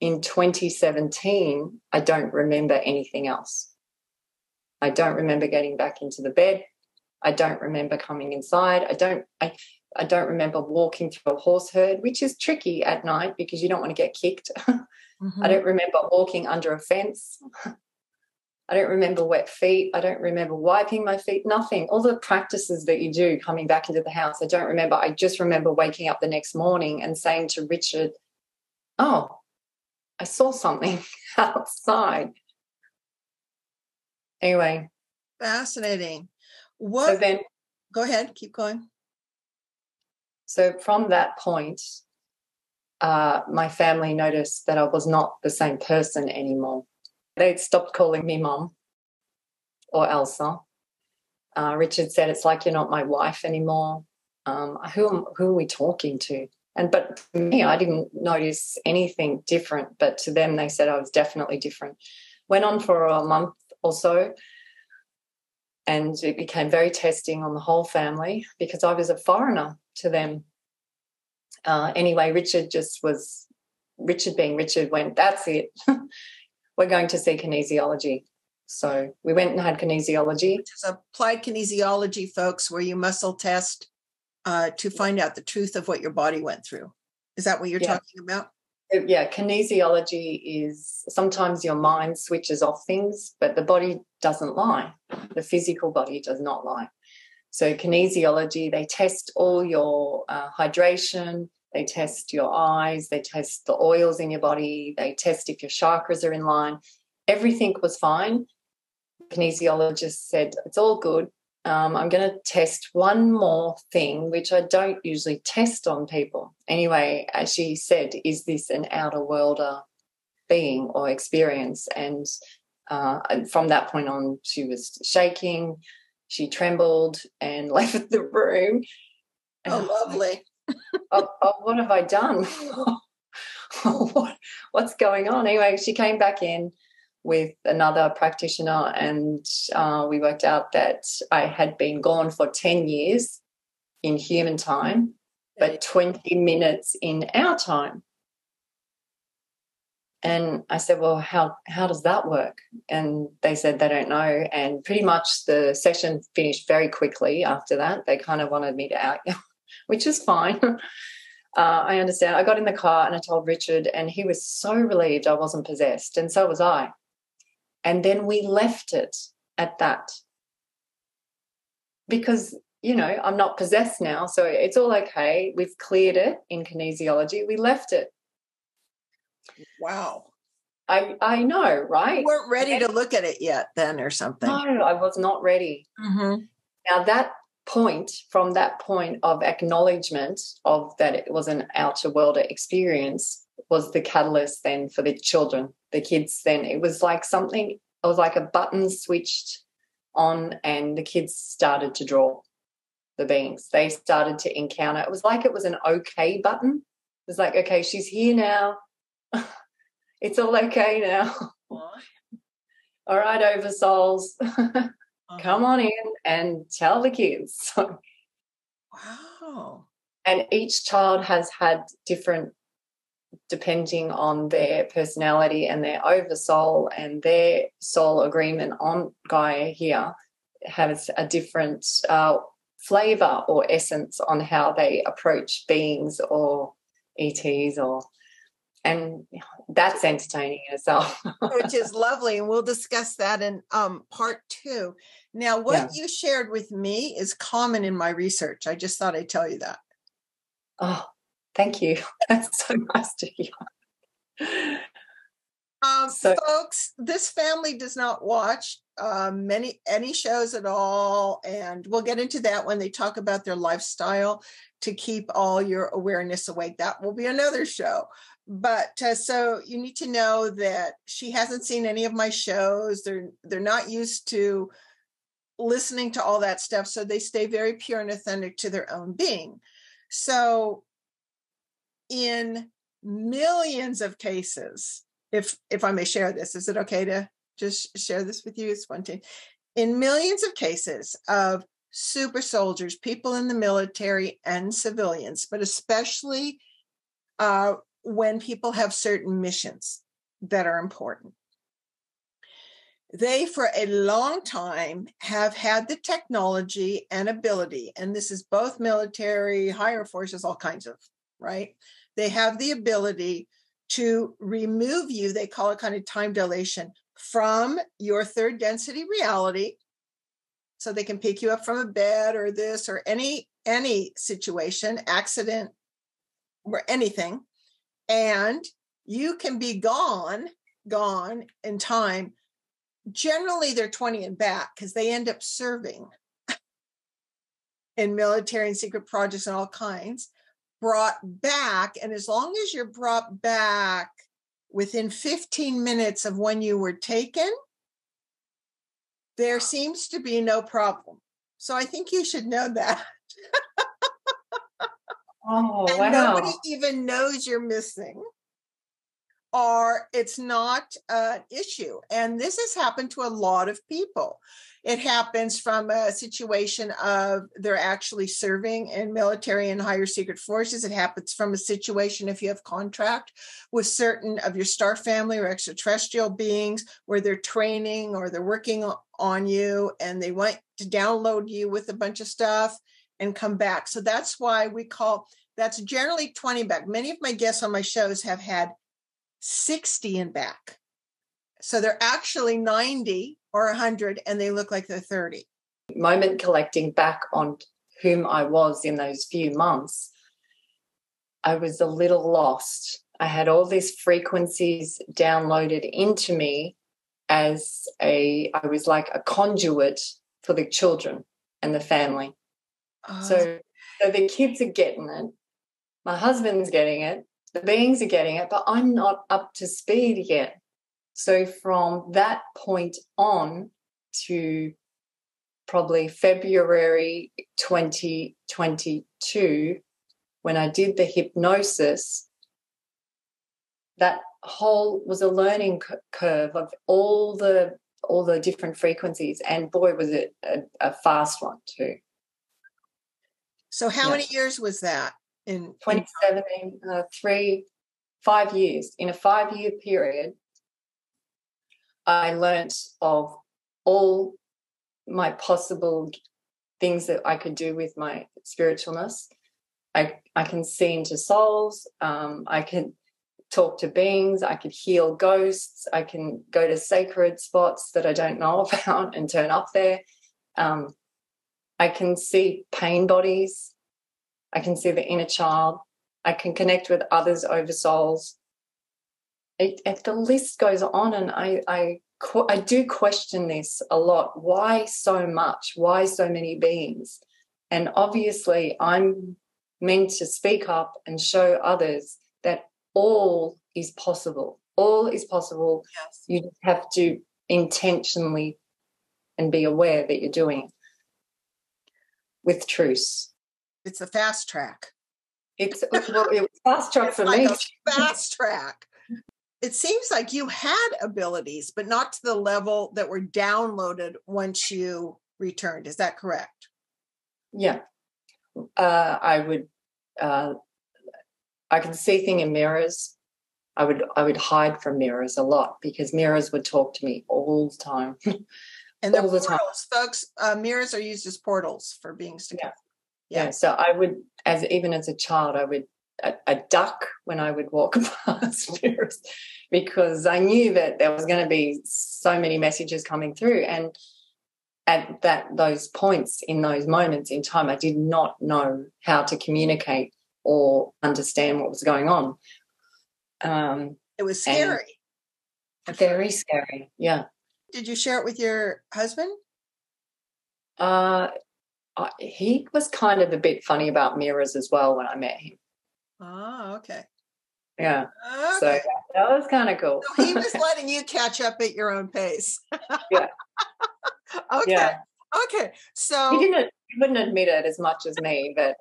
in twenty seventeen, I don't remember anything else. I don't remember getting back into the bed. I don't remember coming inside. I don't I, I don't remember walking through a horse herd, which is tricky at night because you don't want to get kicked. Mm-hmm. I don't remember walking under a fence. I don't remember wet feet. I don't remember wiping my feet, nothing. All the practices that you do coming back into the house, I don't remember. I just remember waking up the next morning and saying to Richard, oh, I saw something outside. Anyway. Fascinating. What? So then, go ahead, keep going. So from that point, uh, my family noticed that I was not the same person anymore. They'd stopped calling me Mom or Elsa. Uh, Richard said, it's like you're not my wife anymore. Um, who, who are we talking to? And but for me, I didn't notice anything different, but to them they said I was definitely different. Went on for a month or so, and it became very testing on the whole family because I was a foreigner to them. Uh, anyway, Richard just was, Richard being Richard went, that's it. We're going to see kinesiology. So we went and had kinesiology. Which is applied kinesiology, folks, where you muscle test uh, to find out the truth of what your body went through. Is that what you're yeah. talking about? Yeah, kinesiology is sometimes your mind switches off things, but the body doesn't lie. The physical body does not lie. So kinesiology, they test all your uh, hydration, they test your eyes, they test the oils in your body, they test if your chakras are in line. Everything was fine. The kinesiologist said, it's all good. Um, I'm going to test one more thing, which I don't usually test on people. Anyway, as she said, is this an outer worlder being or experience? And uh, from that point on, she was shaking, she trembled and left the room. And oh, lovely. Like, oh, oh, what have I done? oh, what, what's going on? Anyway, she came back in with another practitioner, and uh, we worked out that I had been gone for ten years in human time, but twenty minutes in our time. And I said, well, how, how does that work? And they said they don't know, and pretty much the session finished very quickly after that. They kind of wanted me to out, which is fine. Uh, I understand. I got in the car and I told Richard, and he was so relieved I wasn't possessed, and so was I. And then we left it at that because, you know, I'm not possessed now, so it's all okay. We've cleared it in kinesiology. We left it. Wow. I, I know, right? You weren't ready and, to look at it yet then or something. No, I was not ready. Mm-hmm. Now that point, from that point of acknowledgement of that it was an outer world experience, was the catalyst then for the children, the kids then. It was like something, it was like a button switched on and the kids started to draw the beings. They started to encounter. It was like it was an okay button. It was like, okay, she's here now. It's all okay now. All right, oversouls. Come on in and tell the kids. Wow. And each child has had different, depending on their personality and their oversoul and their soul agreement on Gaia here, has a different uh, flavour or essence on how they approach beings or E Ts or... And that's entertaining in itself. Which is lovely, and we'll discuss that in um, part two. Now, what yeah. you shared with me is common in my research. I just thought I'd tell you that. Oh, thank you. That's so nice to hear. Um, so, folks, this family does not watch uh, many any shows at all, and we'll get into that when they talk about their lifestyle to keep all your awareness awake. That will be another show. But uh, so you need to know that she hasn't seen any of my shows. They're they're not used to listening to all that stuff. So they stay very pure and authentic to their own being. So in millions of cases, if if I may share this, is it okay to just share this with you? It's one thing. In millions of cases of super soldiers, people in the military and civilians, but especially uh, when people have certain missions that are important, they for a long time have had the technology and ability, and this is both military, higher forces, all kinds of, right? They have the ability to remove you, they call it kind of time dilation, from your third density reality. So they can pick you up from a bed or this or any, any situation, accident or anything. And you can be gone, gone in time. Generally, they're twenty and back because they end up serving in military and secret projects and all kinds, brought back. And as long as you're brought back within fifteen minutes of when you were taken, there seems to be no problem. So I think you should know that. Oh, and wow. Nobody even knows you're missing, or it's not an issue. And this has happened to a lot of people. It happens from a situation of they're actually serving in military and higher secret forces. It happens from a situation if you have contract with certain of your star family or extraterrestrial beings where they're training or they're working on you and they want to download you with a bunch of stuff and come back. So that's why we call, that's generally twenty back. Many of my guests on my shows have had sixty and back. So they're actually ninety or one hundred and they look like they're thirty. Moment collecting back on whom I was in those few months, I was a little lost. I had all these frequencies downloaded into me as a, I was like a conduit for the children and the family. Oh. So, so the kids are getting it. My husband's getting it. The beings are getting it, but I'm not up to speed yet. So from that point on to probably February twenty twenty-two, when I did the hypnosis, that whole was a learning curve of all the all the different frequencies, and boy, was it a, a fast one too. So how yeah. many years was that? In twenty seventeen, uh, three, five years. In a five-year period, I learnt of all my possible things that I could do with my spiritualness. I, I can see into souls. Um, I can talk to beings. I could heal ghosts. I can go to sacred spots that I don't know about and turn up there. Um, I can see pain bodies. I can see the inner child. I can connect with others over souls. It, it, the list goes on, and I, I, I do question this a lot. Why so much? Why so many beings? And obviously I'm meant to speak up and show others that all is possible. All is possible. Yes. You just have to intentionally and be aware that you're doing it with truth. It's a fast track. It's well, it was fast track for me. Like fast track. It seems like you had abilities, but not to the level that were downloaded once you returned. Is that correct? Yeah, uh, I would. Uh, I could see things in mirrors. I would. I would hide from mirrors a lot because mirrors would talk to me all the time. And they're all the portals, time. Folks. Uh, mirrors are used as portals for beings to come. Yeah. Yeah. yeah, so I would, as even as a child, I would a, a duck when I would walk past mirrors because I knew that there was going to be so many messages coming through. And at that, those points in those moments in time, I did not know how to communicate or understand what was going on. Um, it was scary. Very scary. Yeah. Did you share it with your husband? Uh. He was kind of a bit funny about mirrors as well when I met him. Oh, okay. Yeah. Okay. So that was kind of cool. So he was letting you catch up at your own pace. Yeah. Okay. Yeah. Okay, so you didn't, you wouldn't admit it as much as me, but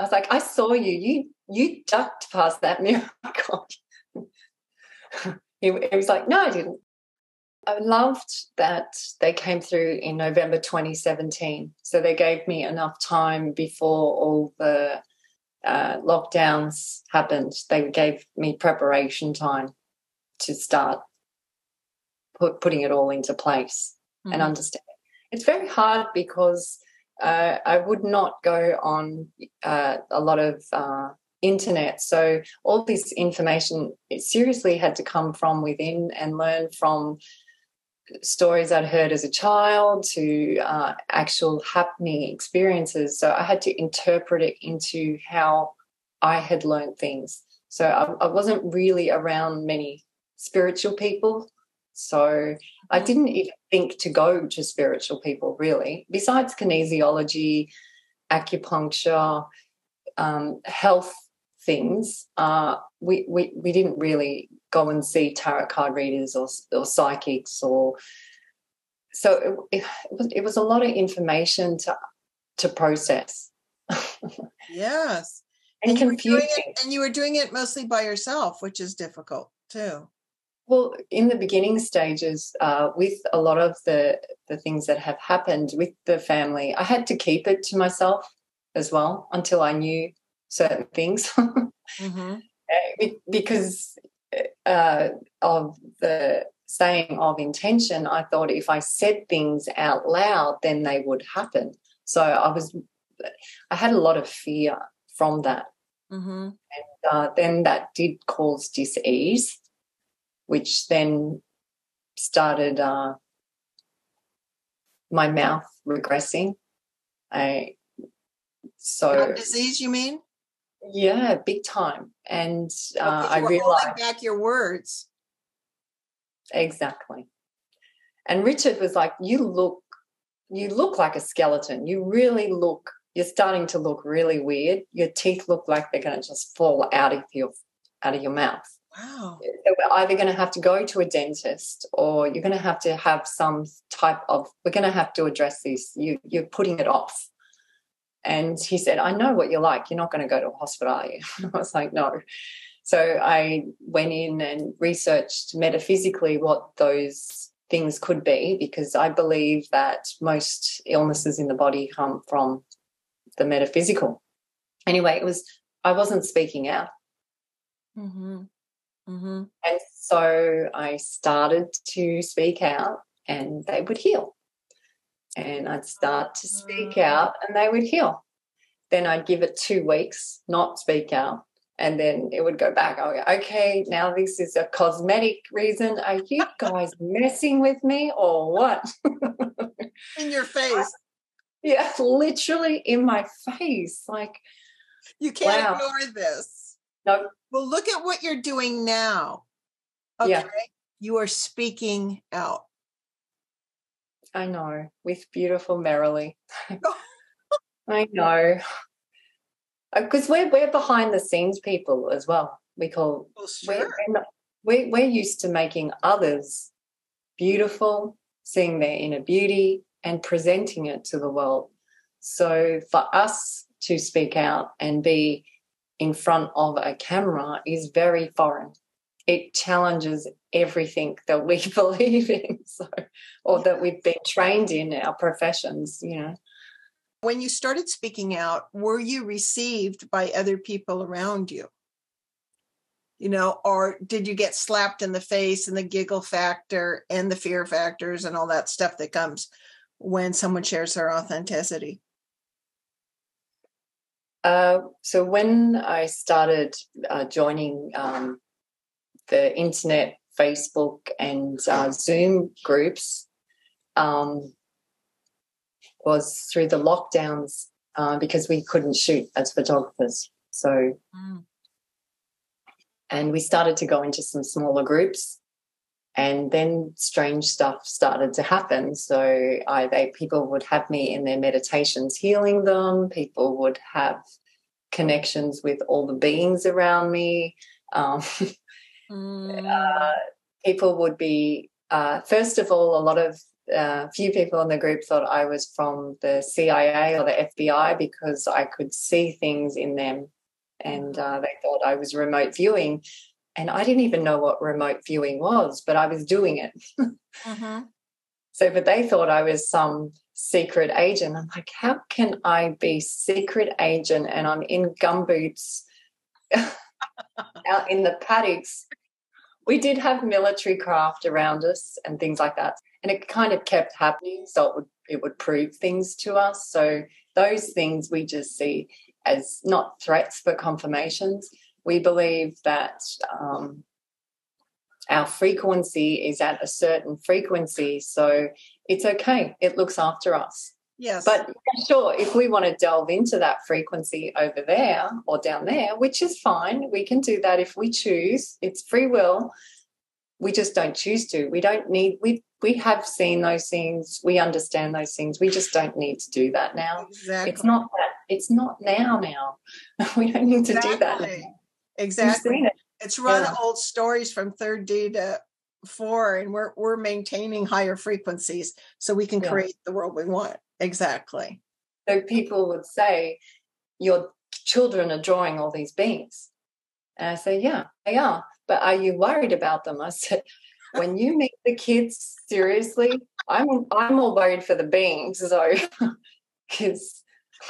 I was like, I saw you. You you ducked past that miracle. He was like, no, I didn't. I loved that they came through in November twenty seventeen. So they gave me enough time before all the uh, lockdowns happened. They gave me preparation time to start put, putting it all into place mm-hmm. and understand. It's very hard because uh, I would not go on uh, a lot of uh, internet. So all this information, it seriously had to come from within and learn from stories I'd heard as a child to uh, actual happening experiences. So I had to interpret it into how I had learned things. So I, I wasn't really around many spiritual people. So I didn't even think to go to spiritual people, really, besides kinesiology, acupuncture, um, health things. Uh, we, we, we didn't really go and see tarot card readers or, or psychics. or So it, it, was, it was a lot of information to to process. Yes. and and confusing. It, and you were doing it mostly by yourself, which is difficult too. Well, in the beginning stages, uh, with a lot of the, the things that have happened with the family, I had to keep it to myself as well until I knew certain things mm-hmm. because uh, of the saying of intention. I thought if I said things out loud, then they would happen. So I was, I had a lot of fear from that. Mm-hmm. And uh, then that did cause dis-ease, which then started uh, my mouth regressing. I, so Not disease, you mean? Yeah, big time. And uh, I realized holding back your words. Exactly. And Richard was like, "You look, you look like a skeleton. You really look. You're starting to look really weird. Your teeth look like they're going to just fall out of your out of your mouth." Wow. We're either going to have to go to a dentist or you're going to have to have some type of, we're going to have to address this. You, you're putting it off. And he said, I know what you're like. You're not going to go to a hospital, are you? I was like, no. So I went in and researched metaphysically what those things could be, because I believe that most illnesses in the body come from the metaphysical. Anyway, it was, I wasn't speaking out. Mm-hmm. Mm-hmm. And so I started to speak out and they would heal. And I'd start to speak out and they would heal. Then I'd give it two weeks, not speak out, and then it would go back. I'd go, okay, now this is a cosmetic reason. Are you guys messing with me or what? In your face. Yeah, literally in my face. Like, you can't wow. ignore this. No. Well, look at what you're doing now. Okay. Yeah. You are speaking out. I know, with beautiful Merrily. I know. Because we're, we're behind the scenes people as well. We call, well, sure. we're, we're, not, we're, we're used to making others beautiful, seeing their inner beauty and presenting it to the world. So for us to speak out and be in front of a camera is very foreign. It challenges everything that we believe in, so or yeah. that we've been trained in our professions, you know. When you started speaking out, were you received by other people around you? You know, or did you get slapped in the face and the giggle factor and the fear factors and all that stuff that comes when someone shares their authenticity? Uh, so when I started uh, joining um, the internet, Facebook and uh, Zoom groups um, was through the lockdowns uh, because we couldn't shoot as photographers. So, mm. and we started to go into some smaller groups and then strange stuff started to happen. So I, they, people would have me in their meditations healing them. People would have connections with all the beings around me. Um, mm. uh, people would be, uh, first of all, a lot of a uh, few people in the group thought I was from the C I A or the F B I because I could see things in them, and uh, they thought I was remote viewing, and I didn't even know what remote viewing was, but I was doing it. Uh-huh. So, but they thought I was some secret agent. I'm like, how can I be secret agent and I'm in gumboots out in the paddocks? We did have military craft around us and things like that, and it kind of kept happening, so it would it would prove things to us. So those things we just see as not threats but confirmations. We believe that um, our frequency is at a certain frequency, so it's okay. It looks after us. Yes. But sure, if we want to delve into that frequency over there or down there, which is fine, we can do that if we choose. It's free will. We just don't choose to. We don't need, we we have seen those things. We understand those things. We just don't need to do that now. Exactly. It's not that. It's not now now. We don't need to exactly. do that. Now. Exactly. It. It's run yeah. old stories from third D to four, and we're we're maintaining higher frequencies so we can yeah. create the world we want. Exactly. So people would say, your children are drawing all these beings. And I say, yeah, they are. But are you worried about them? I said, when you meet the kids, seriously, I'm I'm all worried for the beings. So, because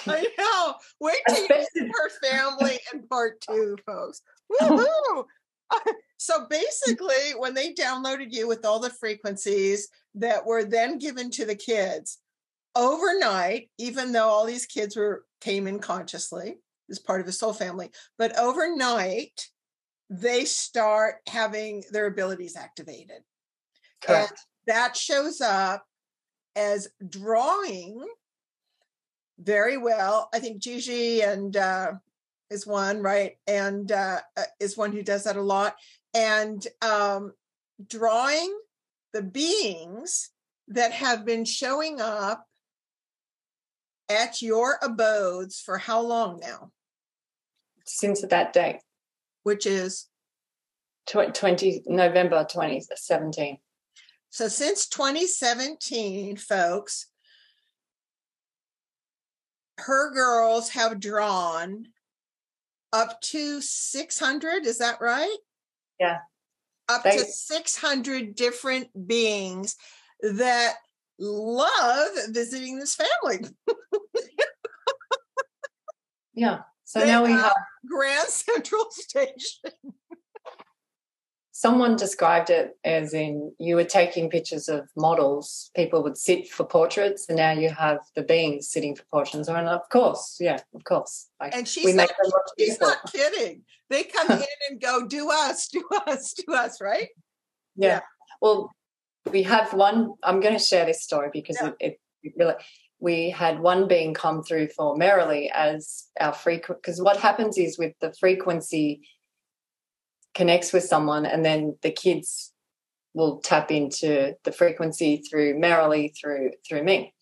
I know. Wait till especially- you meet her family in part two, folks. Woohoo! So basically, when they downloaded you with all the frequencies that were then given to the kids, overnight, even though all these kids were came in consciously as part of the soul family, but overnight they start having their abilities activated. Correct. And that shows up as drawing very well. I think Gigi and uh, is one, right? And uh, is one who does that a lot. And um, drawing the beings that have been showing up at your abodes for how long now? Since that date, which is twenty November twenty seventeen. So since twenty seventeen, folks, her girls have drawn up to six hundred. Is that right? Yeah. Up they- to six hundred different beings that love visiting this family. Yeah. So they now we have Grand Central Station. Someone described it as in you were taking pictures of models. People would sit for portraits, and now you have the beings sitting for portraits. And of course, yeah, of course. Like, and she's, we not, make them look she's not kidding. They come in and go, do us, do us, do us, right? Yeah. yeah. Well, we have one. I'm going to share this story because yeah. it, it really. We had one being come through for Merrily as our frequency, because what happens is with the frequency connects with someone, and then the kids will tap into the frequency through Merrily through through me.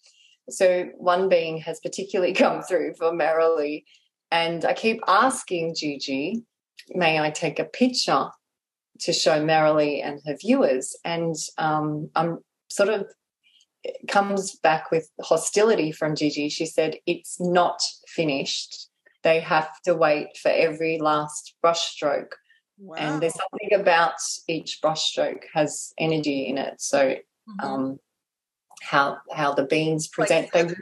So one being has particularly come through for Merrily, and I keep asking Gigi, may I take a picture to show Merrily and her viewers? And um, I'm sort of, it comes back with hostility from Gigi. She said, it's not finished. They have to wait for every last brushstroke. Wow. And there's something about each brushstroke has energy in it. So mm-hmm. um, how how the beings present, like,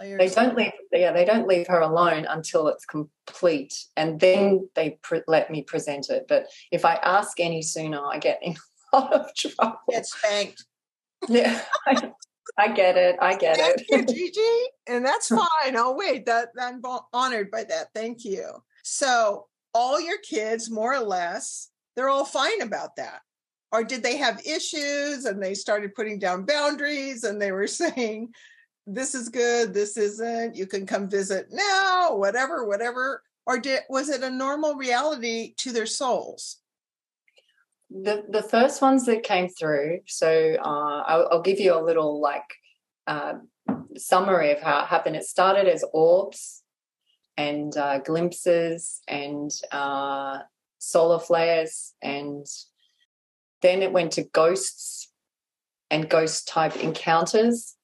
they, they don't leave yeah, they don't leave her alone until it's complete, and then they pre- let me present it. But if I ask any sooner, I get in a lot of trouble. It's spanked. Yeah. I get it. I get Thank it. Thank you, Gigi. And that's fine. Oh, wait, that, I'm honored by that. Thank you. So all your kids, more or less, they're all fine about that. Or did they have issues and they started putting down boundaries and they were saying, this is good, this isn't, you can come visit now, whatever, whatever. Or did was it a normal reality to their souls? The the first ones that came through, so uh, I'll, I'll give you a little like uh, summary of how it happened. It started as orbs and uh, glimpses and uh, solar flares, and then it went to ghosts, and ghost-type encounters.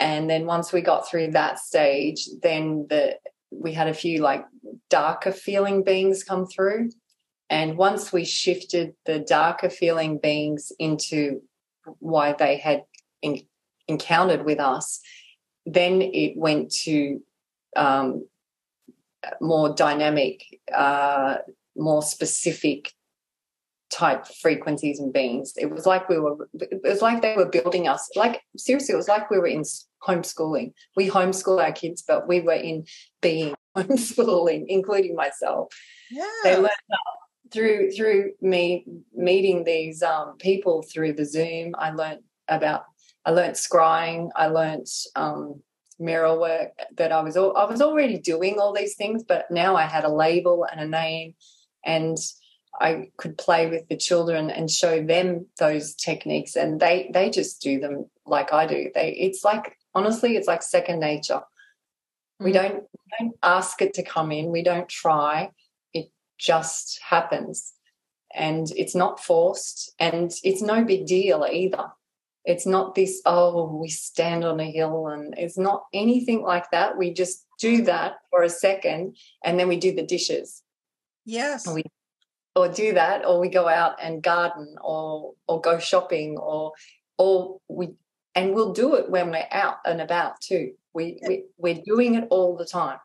And then once we got through that stage, then the we had a few, like, darker-feeling beings come through. And once we shifted the darker-feeling beings into why they had in, encountered with us, then it went to um, more dynamic, uh, more specific type frequencies and beings. It was like we were, it was like they were building us. Like, seriously, it was like we were in homeschooling. We homeschool our kids, but we were in being homeschooling, including myself. Yeah. They learned that through through me meeting these um, people through the Zoom. I learned about, I learned scrying. I learned um, mirror work. That I was all, I was already doing all these things, but now I had a label and a name, and I could play with the children and show them those techniques, and they they just do them like I do. They it's like, honestly, it's like second nature. Mm-hmm. We don't we don't ask it to come in. We don't try. It just happens, and it's not forced, and it's no big deal either. It's not this, oh, we stand on a hill, and it's not anything like that. We just do that for a second, and then we do the dishes. Yes. And we Or do that, or we go out and garden, or or go shopping, or or we and we'll do it when we're out and about too. We, we we're doing it all the time.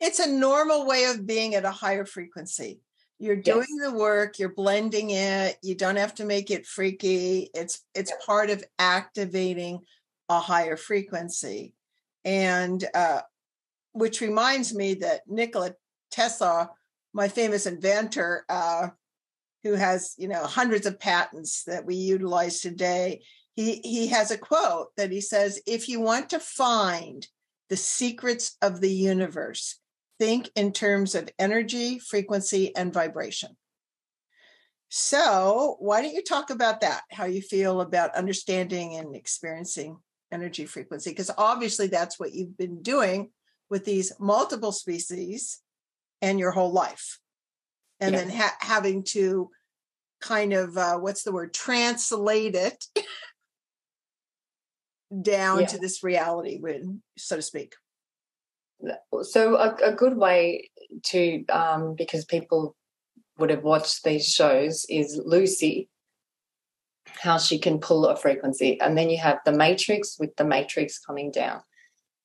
It's a normal way of being at a higher frequency. You're doing yes. the work. You're blending it. You don't have to make it freaky. It's it's yes. part of activating a higher frequency, and uh, which reminds me that Nikola Tesla, my famous inventor, uh, who has, you know, hundreds of patents that we utilize today, he, he has a quote that he says, if you want to find the secrets of the universe, think in terms of energy, frequency, and vibration. So why don't you talk about that, how you feel about understanding and experiencing energy frequency? Because obviously that's what you've been doing with these multiple species and your whole life, and yeah. then ha- having to kind of, uh, what's the word, translate it down yeah. to this reality, when, so to speak. So a, a good way to, um, because people would have watched these shows, is Lucy, how she can pull a frequency. And then you have the matrix with the matrix coming down.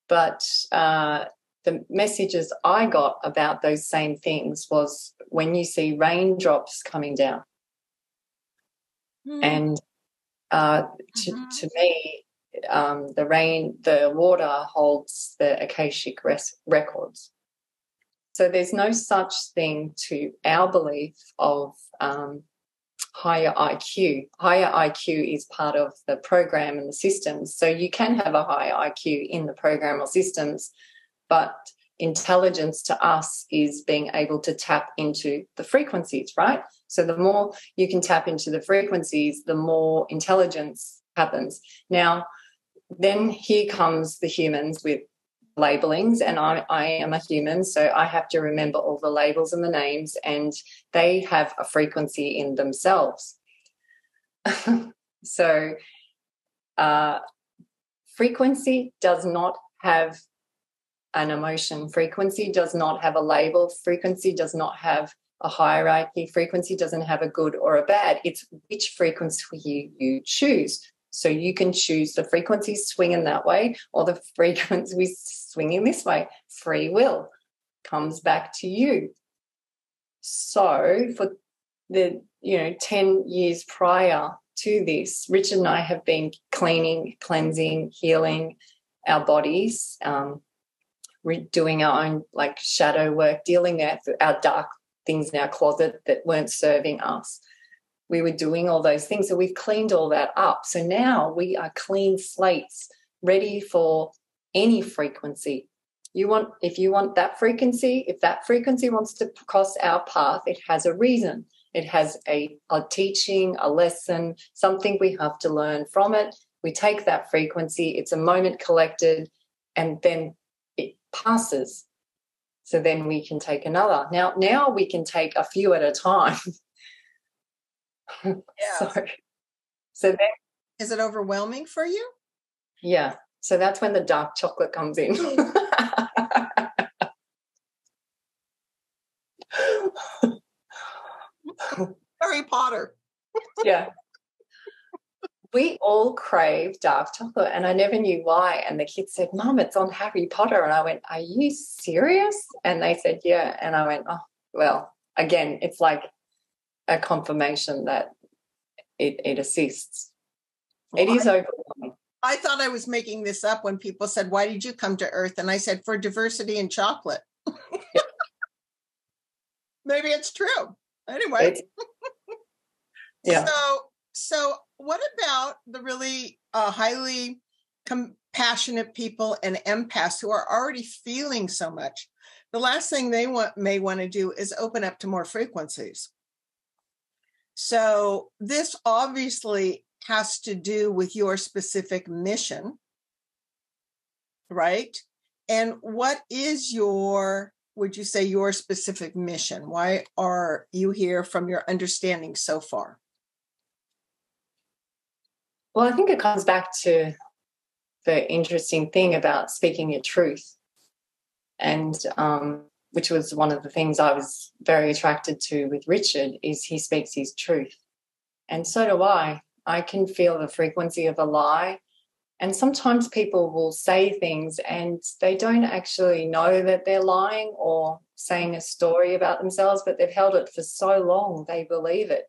But uh the messages I got about those same things was when you see raindrops coming down. Mm. And uh, to, mm-hmm. to me, um, the rain, the water holds the Akashic res- records. So there's no such thing to our belief of um, higher I Q. Higher I Q is part of the program and the systems. So you can have a higher I Q in the program or systems, but intelligence to us is being able to tap into the frequencies, right? So the more you can tap into the frequencies, the more intelligence happens. Now, then here comes the humans with labelings, and I, I am a human, so I have to remember all the labels and the names, and they have a frequency in themselves. So uh, frequency does not have an emotion. Frequency does not have a label. Frequency does not have a hierarchy. Frequency doesn't have a good or a bad. It's which frequency you choose. So you can choose the frequency swinging that way or the frequency swinging this way. Free will comes back to you. So for the, you know, ten years prior to this, Richard and I have been cleaning, cleansing, healing our bodies, um, doing our own, like, shadow work, dealing with our dark things in our closet that weren't serving us. We were doing all those things, so we've cleaned all that up. So now we are clean slates, ready for any frequency. You want, if you want that frequency, if that frequency wants to cross our path, it has a reason. It has a, a teaching, a lesson, something we have to learn from it. We take that frequency. It's a moment collected, and then it passes, so then we can take another. Now, now we can take a few at a time. Yeah. so, so then Is it overwhelming for you? Yeah. So that's when the dark chocolate comes in. Harry Potter. Yeah. We all crave dark chocolate, and I never knew why. And the kids said, Mum, it's on Harry Potter. And I went, are you serious? And they said, yeah. And I went, oh, well, again, it's like a confirmation that it, it assists. It well, is overwhelming. I thought I was making this up when people said, why did you come to Earth? And I said, for diversity and chocolate. Yeah. Maybe it's true. Anyway. It's, yeah. So, so what about the really uh, highly compassionate people and empaths who are already feeling so much? The last thing they want, may want to do is open up to more frequencies. So this obviously has to do with your specific mission, right? And what is your, would you say, your specific mission? Why are you here from your understanding so far? Well, I think it comes back to the interesting thing about speaking your truth, and um, which was one of the things I was very attracted to with Richard, is he speaks his truth. And so do I. I can feel the frequency of a lie. And sometimes people will say things and they don't actually know that they're lying or saying a story about themselves, but they've held it for so long they believe it.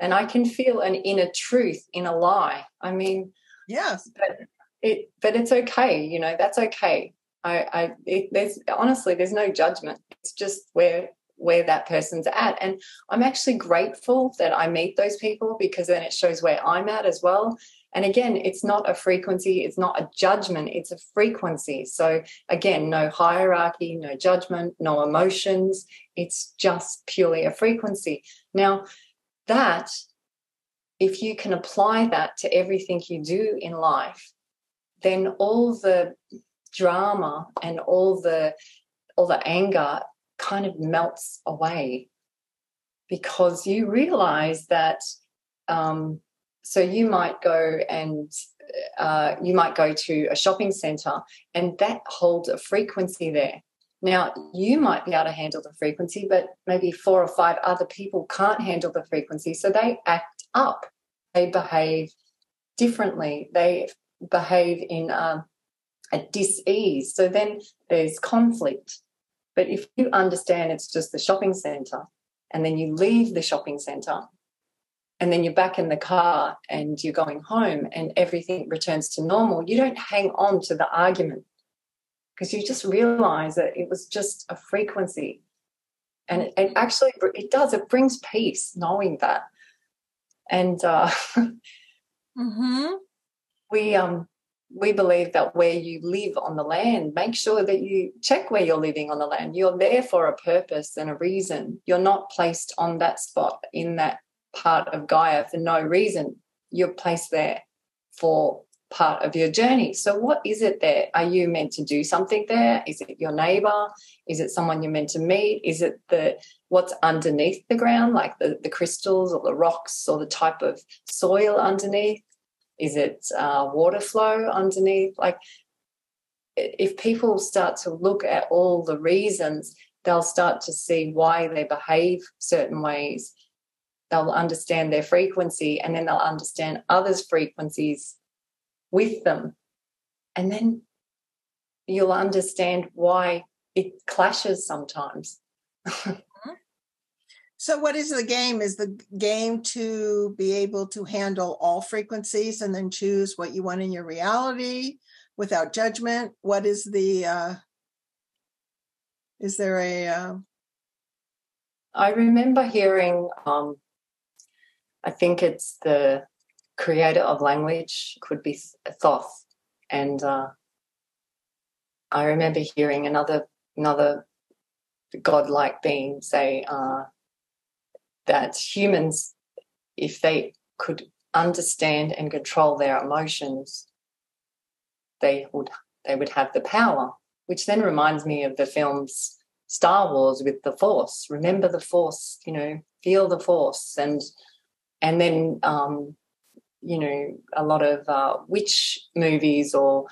And I can feel an inner truth in a lie. I mean, yes, but it, but it's okay. You know, that's okay. I, I it, there's honestly, there's no judgment. It's just where where that person's at. And I'm actually grateful that I meet those people, because then it shows where I'm at as well. And again, it's not a frequency. It's not a judgment. It's a frequency. So again, no hierarchy, no judgment, no emotions. It's just purely a frequency. Now, that, if you can apply that to everything you do in life, then all the drama and all the all the anger kind of melts away, because you realize that. Um, so you might go and uh, you might go to a shopping center, and that holds a frequency there. Now, you might be able to handle the frequency, but maybe four or five other people can't handle the frequency. So they act up. They behave differently. They behave in um, a dis-ease. So then there's conflict. But if you understand it's just the shopping centre, and then you leave the shopping centre, and then you're back in the car and you're going home, and everything returns to normal, you don't hang on to the argument, because you just realise that it was just a frequency. And it, it actually, it does, it brings peace knowing that. And uh, mm-hmm. we um, we believe that where you live on the land, make sure that you check where you're living on the land. You're there for a purpose and a reason. You're not placed on that spot in that part of Gaia for no reason. You're placed there for part of your journey. So what is it there? Are you meant to do something there? Is it your neighbour? Is it someone you're meant to meet? Is it the what's underneath the ground, like the, the crystals or the rocks or the type of soil underneath? Is it uh, water flow underneath? Like, if people start to look at all the reasons, they'll start to see why they behave certain ways. They'll understand their frequency, and then they'll understand others' frequencies with them, and then you'll understand why it clashes sometimes. Mm-hmm. So what is the game? Is the game to be able to handle all frequencies and then choose what you want in your reality without judgment? What is the uh is there a uh... I remember hearing um I think it's the creator of language, could be Thoth, and uh, I remember hearing another another godlike being say uh, that humans, if they could understand and control their emotions, they would they would have the power. Which then reminds me of the films Star Wars with the Force. Remember the Force, you know, feel the Force, and and then. Um, you know, a lot of uh, witch movies or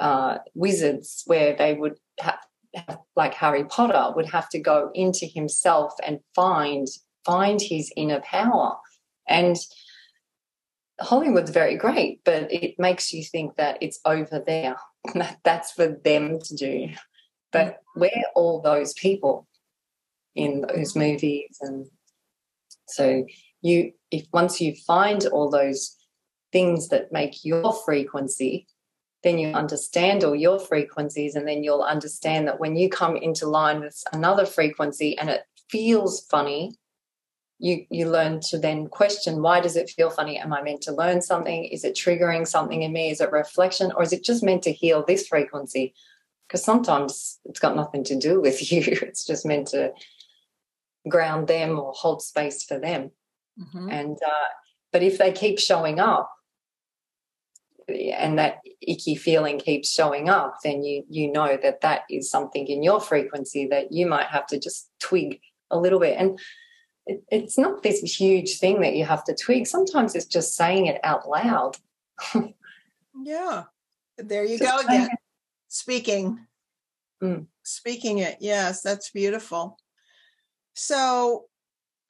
uh, wizards where they would have, have, like Harry Potter, would have to go into himself and find find his inner power. And Hollywood's very great, but it makes you think that it's over there. That's for them to do. But we're all those people in those movies. And so you, if once you find all those things that make your frequency, then you understand all your frequencies, and then you'll understand that when you come into line with another frequency and it feels funny, You you learn to then question, why does it feel funny? Am I meant to learn something? Is it triggering something in me? Is it reflection? Or is it just meant to heal this frequency? Because sometimes it's got nothing to do with you. It's just meant to ground them or hold space for them. Mm-hmm. And uh, but if they keep showing up and that icky feeling keeps showing up, then you you know that that is something in your frequency that you might have to just twig a little bit. And it's not this huge thing that you have to twig. Sometimes it's just saying it out loud. Yeah. There you just go again. It. Speaking. Mm. Speaking it. Yes, that's beautiful. So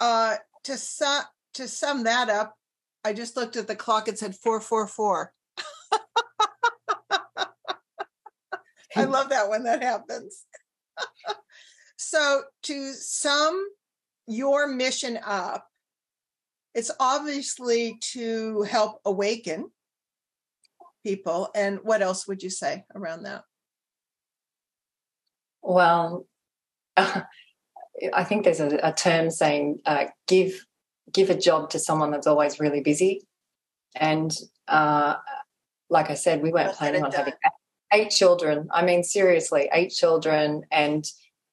uh, to, su- to sum that up, I just looked at the clock. It said four four four. I love that when that happens. So to sum your mission up, it's obviously to help awaken people. And what else would you say around that? Well, uh, I think there's a, a term saying uh, give give a job to someone that's always really busy. And uh, like I said, we weren't planning on having eight children. I mean, seriously, eight children, and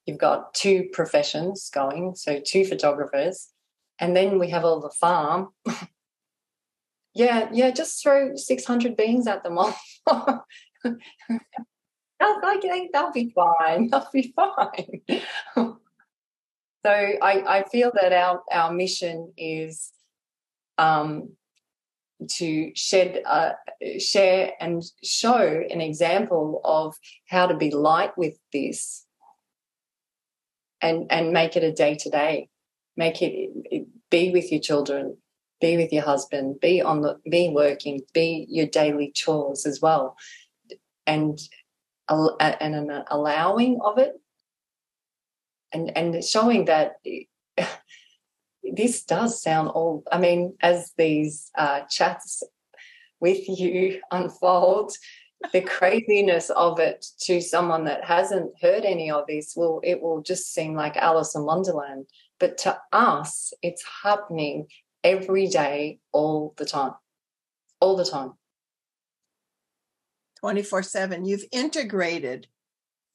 you've got two professions going, so two photographers, and then we have all the farm. yeah, yeah, just throw six hundred beings at them all. Okay, they'll be fine. They'll be fine. so I, I feel that our, our mission is um, to shed, uh, share and show an example of how to be light with this. And, and make it a day-to-day, make it, it, be with your children, be with your husband, be on the, be working, be your daily chores as well. And, and an allowing of it and, and showing that this does sound all, I mean, as these uh, chats with you unfold, the craziness of it to someone that hasn't heard any of this, will it will just seem like Alice in Wonderland. But to us, it's happening every day, all the time, all the time. twenty-four seven, you've integrated.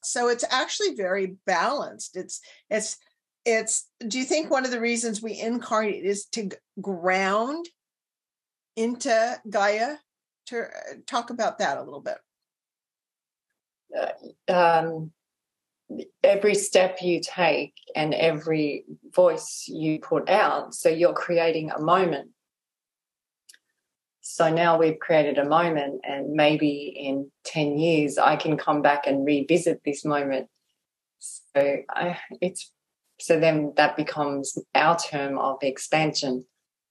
So it's actually very balanced. It's, it's, it's, do you think one of the reasons we incarnate is to ground into Gaia? To talk about that a little bit. Um, every step you take and every voice you put out, so you're creating a moment. So now we've created a moment, and maybe in ten years I can come back and revisit this moment. So I, it's so then that becomes our term of expansion.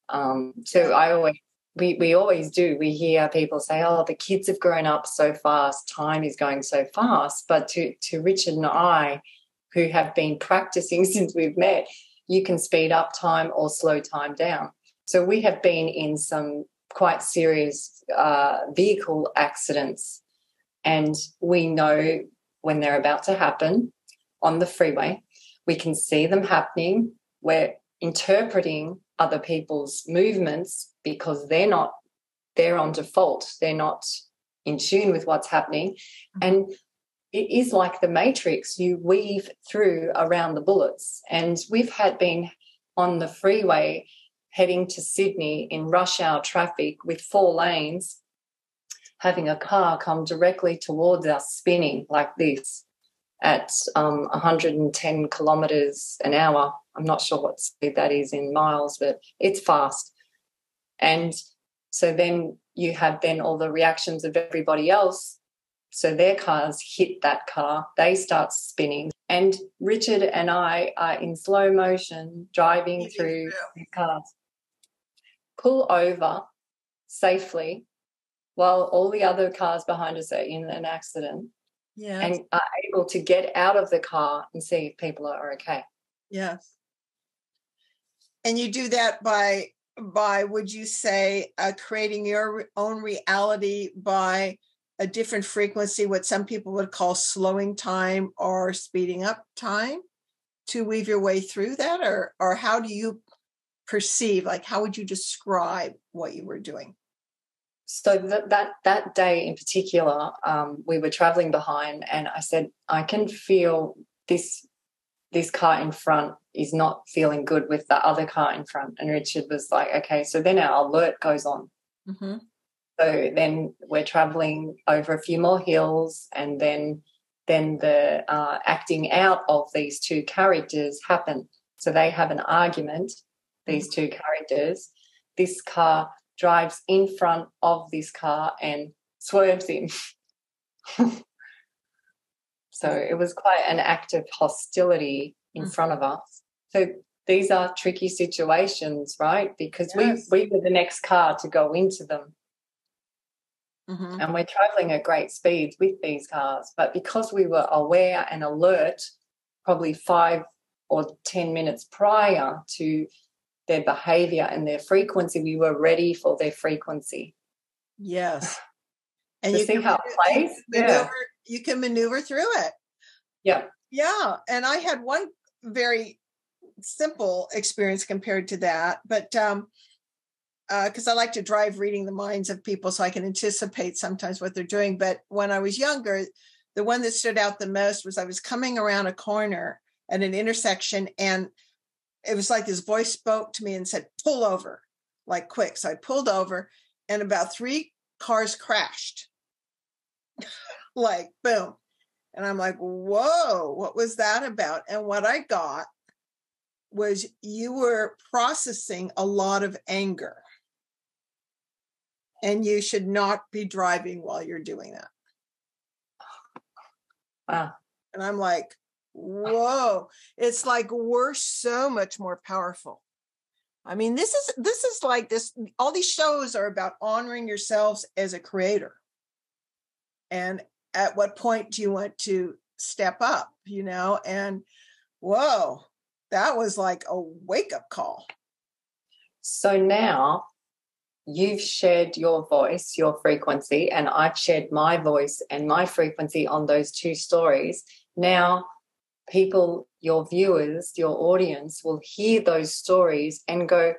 Um, so I always. We we always do. We hear people say, oh, the kids have grown up so fast, time is going so fast. But to, to Richard and I, who have been practicing since we've met, you can speed up time or slow time down. So we have been in some quite serious uh, vehicle accidents, and we know when they're about to happen on the freeway. We can see them happening. We're interpreting other people's movements because they're not, they're on default. They're not in tune with what's happening. And it is like the Matrix. You weave through around the bullets. And we've had been on the freeway heading to Sydney in rush hour traffic with four lanes, having a car come directly towards us spinning like this at um, one hundred ten kilometres an hour. I'm not sure what speed that is in miles, but it's fast. And So then you have then all the reactions of everybody else. So their cars hit that car. They start spinning. And Richard and I are in slow motion driving through the cars. Pull over safely while all the other cars behind us are in an accident. Yes. And are able to get out of the car and see if people are okay. Yes. And you do that by, by would you say, uh, creating your own reality by a different frequency, what some people would call slowing time or speeding up time to weave your way through that? Or, or how do you perceive, like how would you describe what you were doing? So that, that that day in particular, um, we were traveling behind, and I said, I can feel this this car in front is not feeling good with the other car in front. And Richard was like, okay, so then our alert goes on. Mm-hmm. So then we're traveling over a few more hills, and then then the uh, acting out of these two characters happen. So they have an argument, these two characters. This car drives in front of this car and swerves him. So it was quite an act of hostility in mm-hmm. front of us. So these are tricky situations, right? Because yes. we, we were the next car to go into them. Mm-hmm. And we're travelling at great speeds with these cars. But because we were aware and alert probably five or ten minutes prior to their behavior and their frequency, we were ready for their frequency. Yes. And you see can how it plays? Maneuver, yeah. You can maneuver through it. Yeah. Yeah. And I had one very simple experience compared to that, but um, uh, because I like to drive reading the minds of people so I can anticipate sometimes what they're doing. But when I was younger, the one that stood out the most was I was coming around a corner at an intersection, and it was like this voice spoke to me and said, pull over, like quick. So I pulled over, and about three cars crashed, like boom. And I'm like, whoa, what was that about? And what I got was you were processing a lot of anger, and you should not be driving while you're doing that. Wow. And I'm like, whoa, it's like we're so much more powerful. I mean, this is this is like this, all these shows are about honoring yourselves as a creator. And at what point do you want to step up, you know? And whoa, that was like a wake-up call. So now you've shared your voice, your frequency, and I've shared my voice and my frequency on those two stories. Now people, your viewers, your audience will hear those stories and go,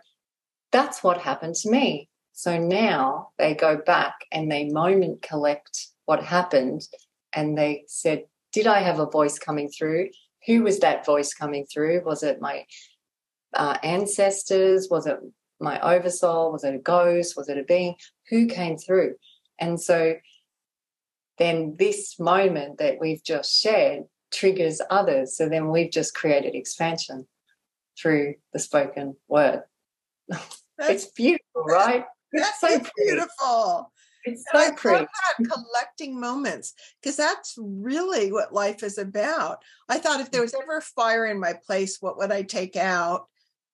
that's what happened to me. So now they go back and they moment collect what happened, and they said, did I have a voice coming through? Who was that voice coming through? Was it my uh, ancestors? Was it my oversoul? Was it a ghost? Was it a being? Who came through? And so then this moment that we've just shared triggers others, so then we've just created expansion through the spoken word. It's beautiful, right? That's so beautiful. It's so pretty. Collecting moments, because that's really what life is about. I thought, if there was ever a fire in my place, what would I take out?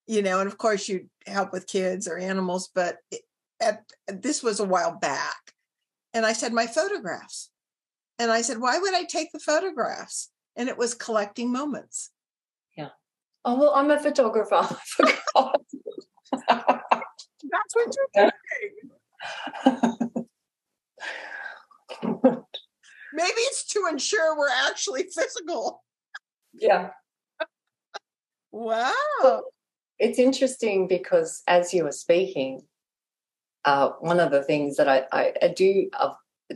You know, and of course you help with kids or animals, but it, at, this was a while back, and I said my photographs, and I said, why would I take the photographs? And it was collecting moments. Yeah. Oh, well, I'm a photographer. I forgot. That's what you're doing. Maybe it's to ensure we're actually physical. Yeah. Wow. Well, it's interesting because as you were speaking, uh, one of the things that I, I, I do uh,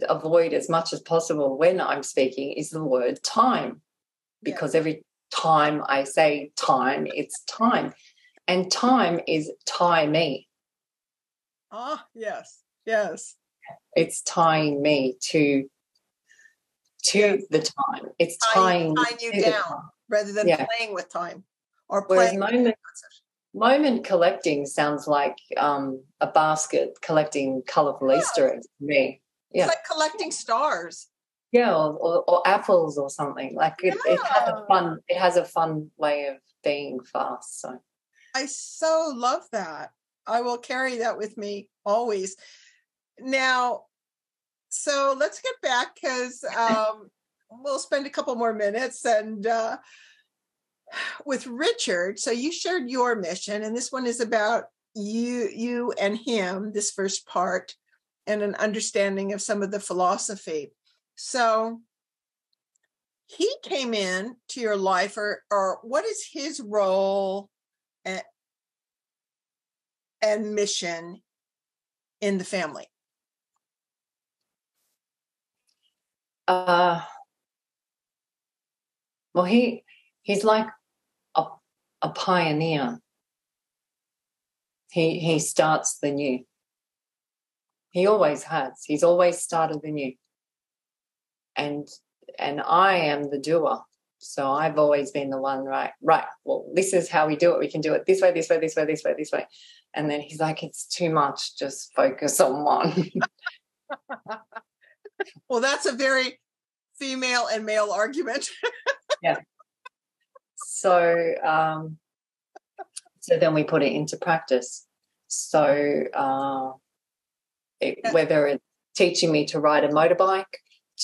avoid as much as possible when I'm speaking is the word time, because yeah. every time I say time, it's time. And time is tie me. Ah, yes, yes. It's tying me to to yes. the time. It's tying, tying you down rather than yeah. playing with time or Whereas playing. Moment, Moment collecting sounds like um, a basket collecting colourful yeah. Easter eggs to me. Yeah. It's like collecting stars. Yeah, or, or, or apples or something. Like it, yeah. it has a fun. It has a fun way of being fast. So I so love that. I will carry that with me always. Now, so let's get back because um, we'll spend a couple more minutes and uh, with Richard. So you shared your mission, and this one is about you, you and him. This first part and an understanding of some of the philosophy. So he came in to your life, or or what is his role and, and mission in the family? Uh, well, he he's like a a pioneer. He he starts the new. He always has. He's always started the new. And and I am the doer. So I've always been the one, right, right, well, this is how we do it. We can do it this way, this way, this way, this way, this way. And then he's like, it's too much. Just focus on one. Well, that's a very female and male argument. Yeah. So, um, so then we put it into practice. So uh, it, whether it's teaching me to ride a motorbike,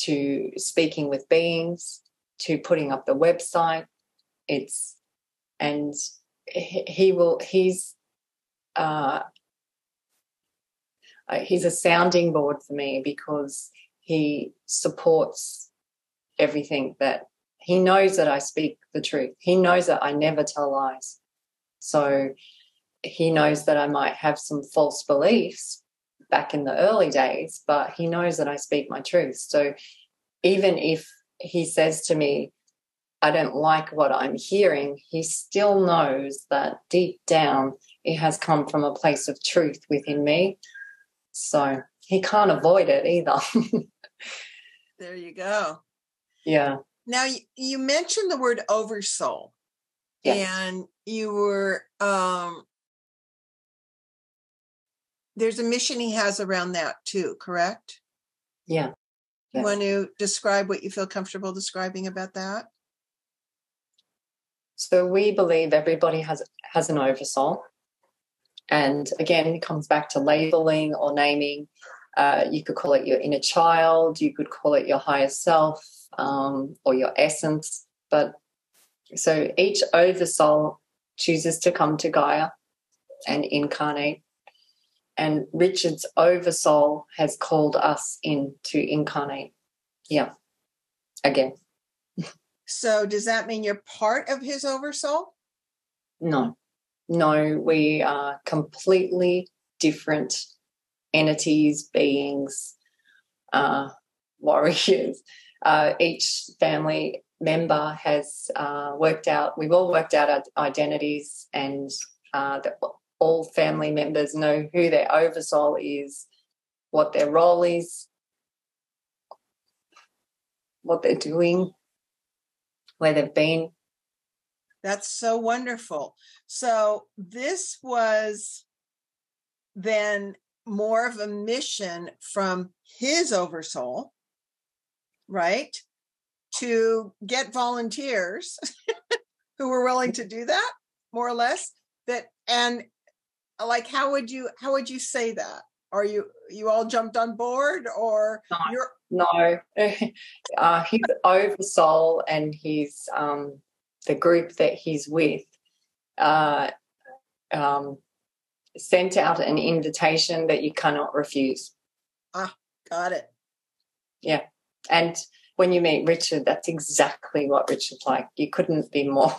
to speaking with beings, to putting up the website, it's and he, he will. He's uh, he's a sounding board for me because he supports everything that he knows that I speak the truth. He knows that I never tell lies. So he knows that I might have some false beliefs back in the early days, but he knows that I speak my truth. So even if he says to me, I don't like what I'm hearing, he still knows that deep down it has come from a place of truth within me. So he can't avoid it either. There you go. Yeah. Now, you mentioned the word oversoul. Yes. And you were, um, there's a mission he has around that too, correct? Yeah. Yes. You want to describe what you feel comfortable describing about that? So we believe everybody has, has an oversoul. And again, it comes back to labeling or naming. Uh, you could call it your inner child. You could call it your higher self. Um, or your essence, but so each oversoul chooses to come to Gaia and incarnate, and Richard's oversoul has called us in to incarnate. Yeah, again. So does that mean you're part of his oversoul? No, no, we are completely different entities, beings, uh, warriors. Uh, each family member has uh, worked out, we've all worked out our identities, and uh, the, all family members know who their oversoul is, what their role is, what they're doing, where they've been. That's so wonderful. So this was then more of a mission from his oversoul, right, to get volunteers who were willing to do that, more or less. That, and like, how would you how would you say that? Are you you all jumped on board, or no, you're no? uh, his oversoul and his um, the group that he's with uh, um, sent out an invitation that you cannot refuse. Ah, got it. Yeah. And when you meet Richard, that's exactly what Richard's like. You couldn't be more.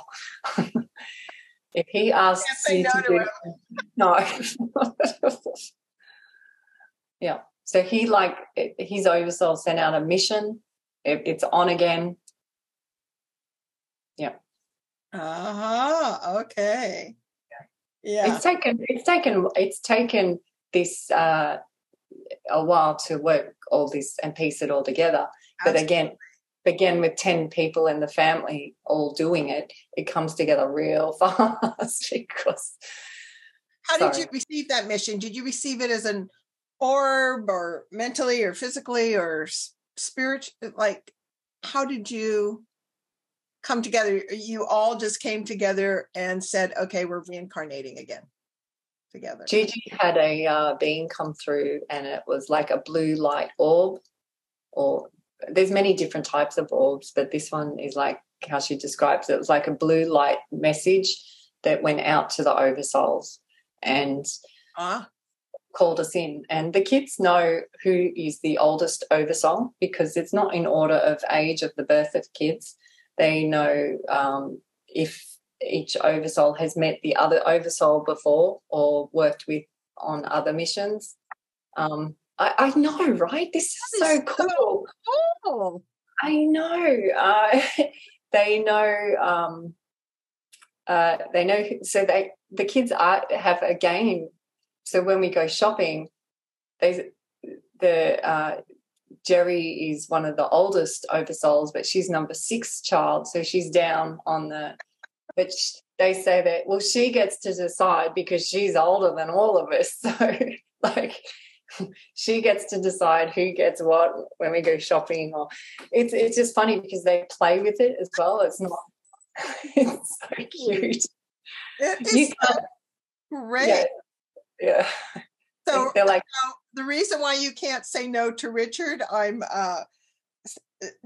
If he asks you to do, no. Yeah. So he like his oversoul sent out a mission. It, it's on again. Yeah. Uh huh. Okay. Yeah. It's taken. It's taken. It's taken this. Uh, a while to work all this and piece it all together. Absolutely. But again, again, with ten people in the family all doing it, it comes together real fast. because How sorry. did you receive that mission? Did you receive it as an orb, or mentally or physically or spiritual? Like, how did you come together? You all just came together and said, okay, we're reincarnating again together. Gigi had a uh, being come through, and it was like a blue light orb, or there's many different types of orbs, but this one is like how she describes it. It was like a blue light message that went out to the oversouls and uh-huh. called us in. And the kids know who is the oldest oversoul, because it's not in order of age of the birth of kids. They know um, if each oversoul has met the other oversoul before or worked with on other missions. Um I, I know, right? This is, is so cool. So cool. I know. Uh, they know. Um, uh, they know. So they the kids are, have a game. So when we go shopping, they the uh, Jerry is one of the oldest oversouls, but she's number six child, so she's down on the. But she, they say that well, she gets to decide because she's older than all of us. So like. She gets to decide who gets what when we go shopping. Or it's it's just funny because they play with it as well. It's not. It's so cute. It's you so great. Yeah. yeah. So they're like uh, the reason why you can't say no to Richard. I'm uh,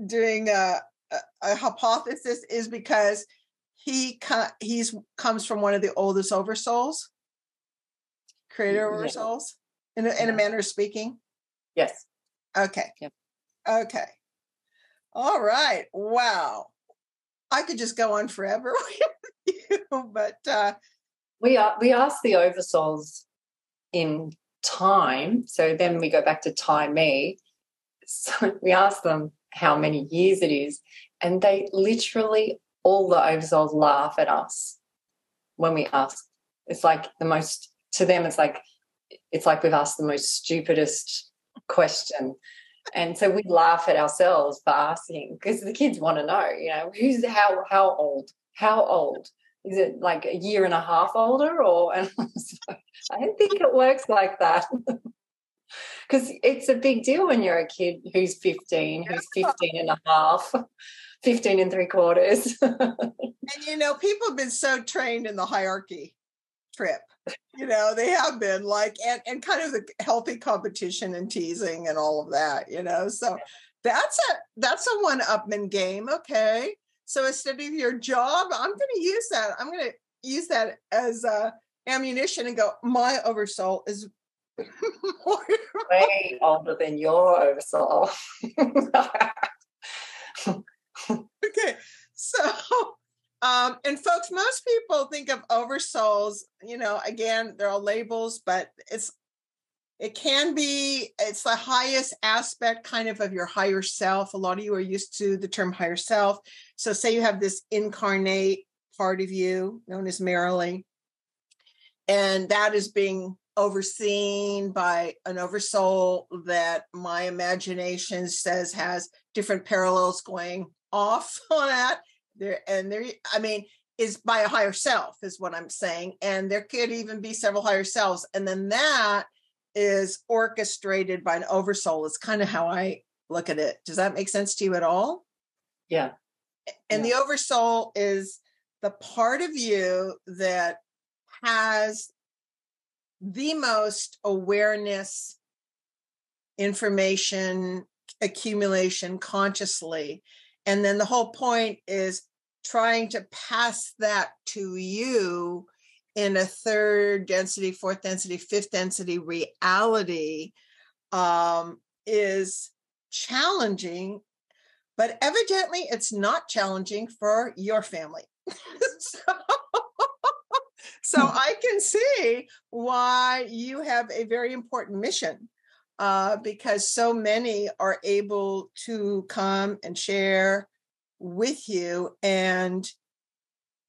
doing a, a, a hypothesis is because he he's comes from one of the oldest oversouls, creator oversouls. Yeah. In a, in a manner of speaking? Yes. Okay. Yep. Okay. All right. Wow. I could just go on forever with you, but... Uh, we are, we ask the oversouls in time, so then we go back to time me. So we ask them how many years it is, and they literally, all the oversouls laugh at us when we ask. It's like the most, to them it's like, It's like we've asked the most stupidest question. And so we laugh at ourselves for asking, because the kids want to know, you know, who's how how old? How old? Is it like a year and a half older? Or and so, I don't think it works like that. Because it's a big deal when you're a kid who's fifteen, who's fifteen and a half, fifteen and three quarters. And, you know, people have been so trained in the hierarchy trip. You know, they have been like, and, and kind of the healthy competition and teasing and all of that, you know, so that's a, that's a one-upman game. Okay. So instead of your job, I'm going to use that. I'm going to use that as uh, ammunition and go, my oversoul is more way older than your oversoul. Okay. So, Um, and folks, most people think of oversouls, you know, again, they're all labels, but it's, it can be, it's the highest aspect kind of of your higher self. A lot of you are used to the term higher self. So say you have this incarnate part of you known as Merrily, and that is being overseen by an oversoul that my imagination says has different parallels going off on that. There and there, I mean, is by a higher self is what I'm saying. And there could even be several higher selves. And then that is orchestrated by an oversoul. It's kind of how I look at it. Does that make sense to you at all? Yeah. And yeah. The oversoul is the part of you that has the most awareness, information, accumulation consciously. And then the whole point is trying to pass that to you in a third density, fourth density, fifth density reality um, is challenging, but evidently it's not challenging for your family. so, so I can see why you have a very important mission. Uh, because so many are able to come and share with you, and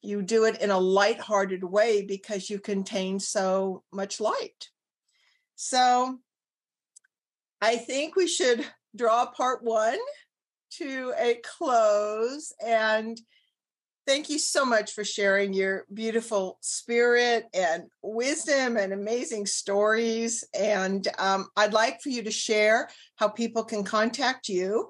you do it in a lighthearted way because you contain so much light. So I think we should draw part one to a close, and thank you so much for sharing your beautiful spirit and wisdom and amazing stories. And um, I'd like for you to share how people can contact you.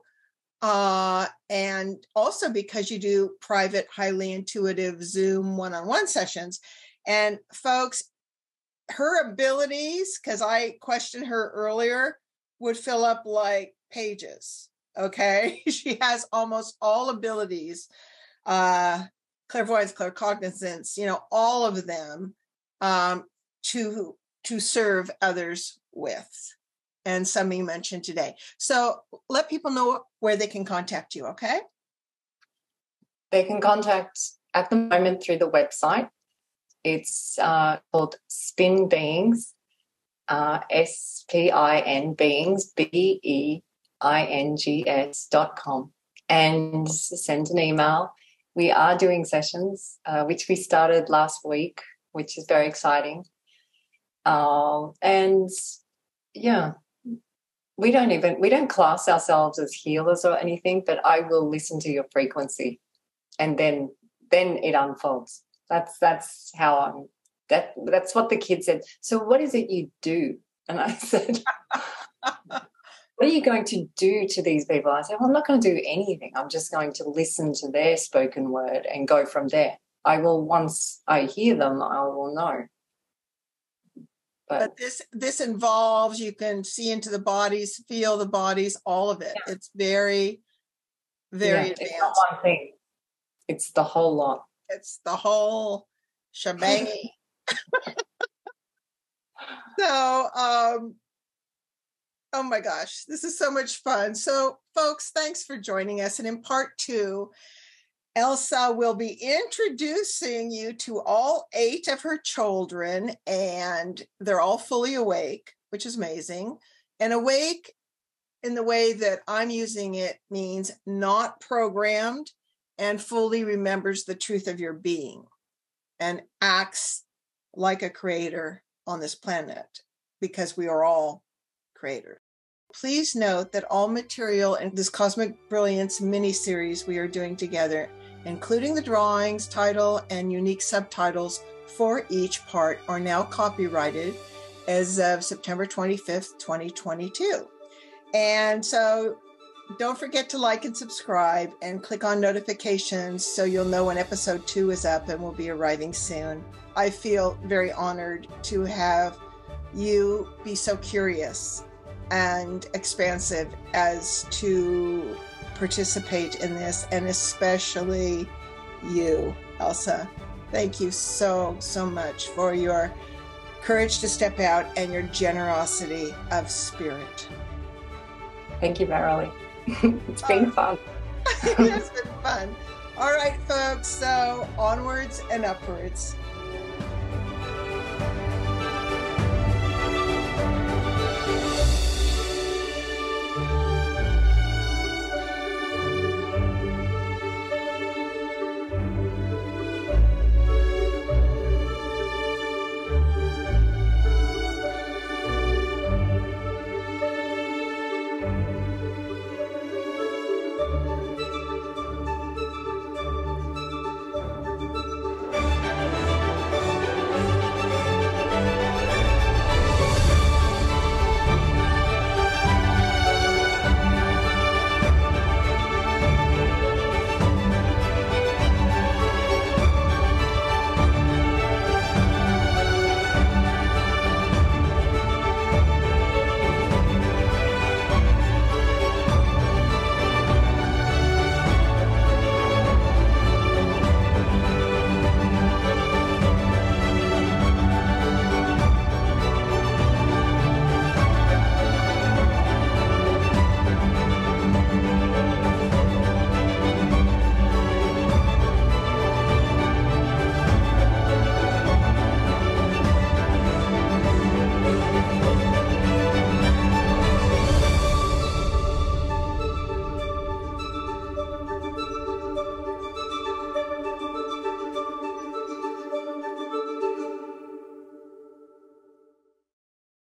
Uh, and also because you do private, highly intuitive Zoom one-on-one sessions. And folks, her abilities, because I questioned her earlier, would fill up like pages. Okay. She has almost all abilities, uh, clairvoyance, claircognizance, you know, all of them, um, to, to serve others with. And some you mentioned today. So let people know where they can contact you, okay? They can contact at the moment through the website. It's uh, called Spin Beings, uh, S P I N Beings, B E I N G S dot com. And send an email. We are doing sessions, uh, which we started last week, which is very exciting. Uh, and, yeah. We don't even, we don't class ourselves as healers or anything, but I will listen to your frequency and then, then it unfolds. That's, that's how I'm, that, that's what the kid said. So what is it you do? And I said, what are you going to do to these people? I said, well, I'm not going to do anything. I'm just going to listen to their spoken word and go from there. I will, once I hear them, I will know. But this this involves, you can see into the bodies, feel the bodies, all of it. Yeah. It's very, very yeah, advanced. It's not one thing. It's the whole lot. It's the whole shebangy. So, um, oh my gosh, this is so much fun. So, folks, thanks for joining us. And in part two, Elsa will be introducing you to all eight of her children, and they're all fully awake, which is amazing. And awake in the way that I'm using it means not programmed and fully remembers the truth of your being and acts like a creator on this planet, because we are all creators. Please note that all material in this Cosmic Brilliance mini-series we are doing together, including the drawings, title, and unique subtitles for each part, are now copyrighted as of September twenty-fifth, twenty twenty-two. And so don't forget to like and subscribe and click on notifications so you'll know when episode two is up, and will be arriving soon. I feel very honored to have you be so curious and expansive as to participate in this, and especially you, Elsa. Thank you so, so much for your courage to step out and your generosity of spirit. Thank you, Merrily. It's been fun. It has been fun. All right, folks, so onwards and upwards.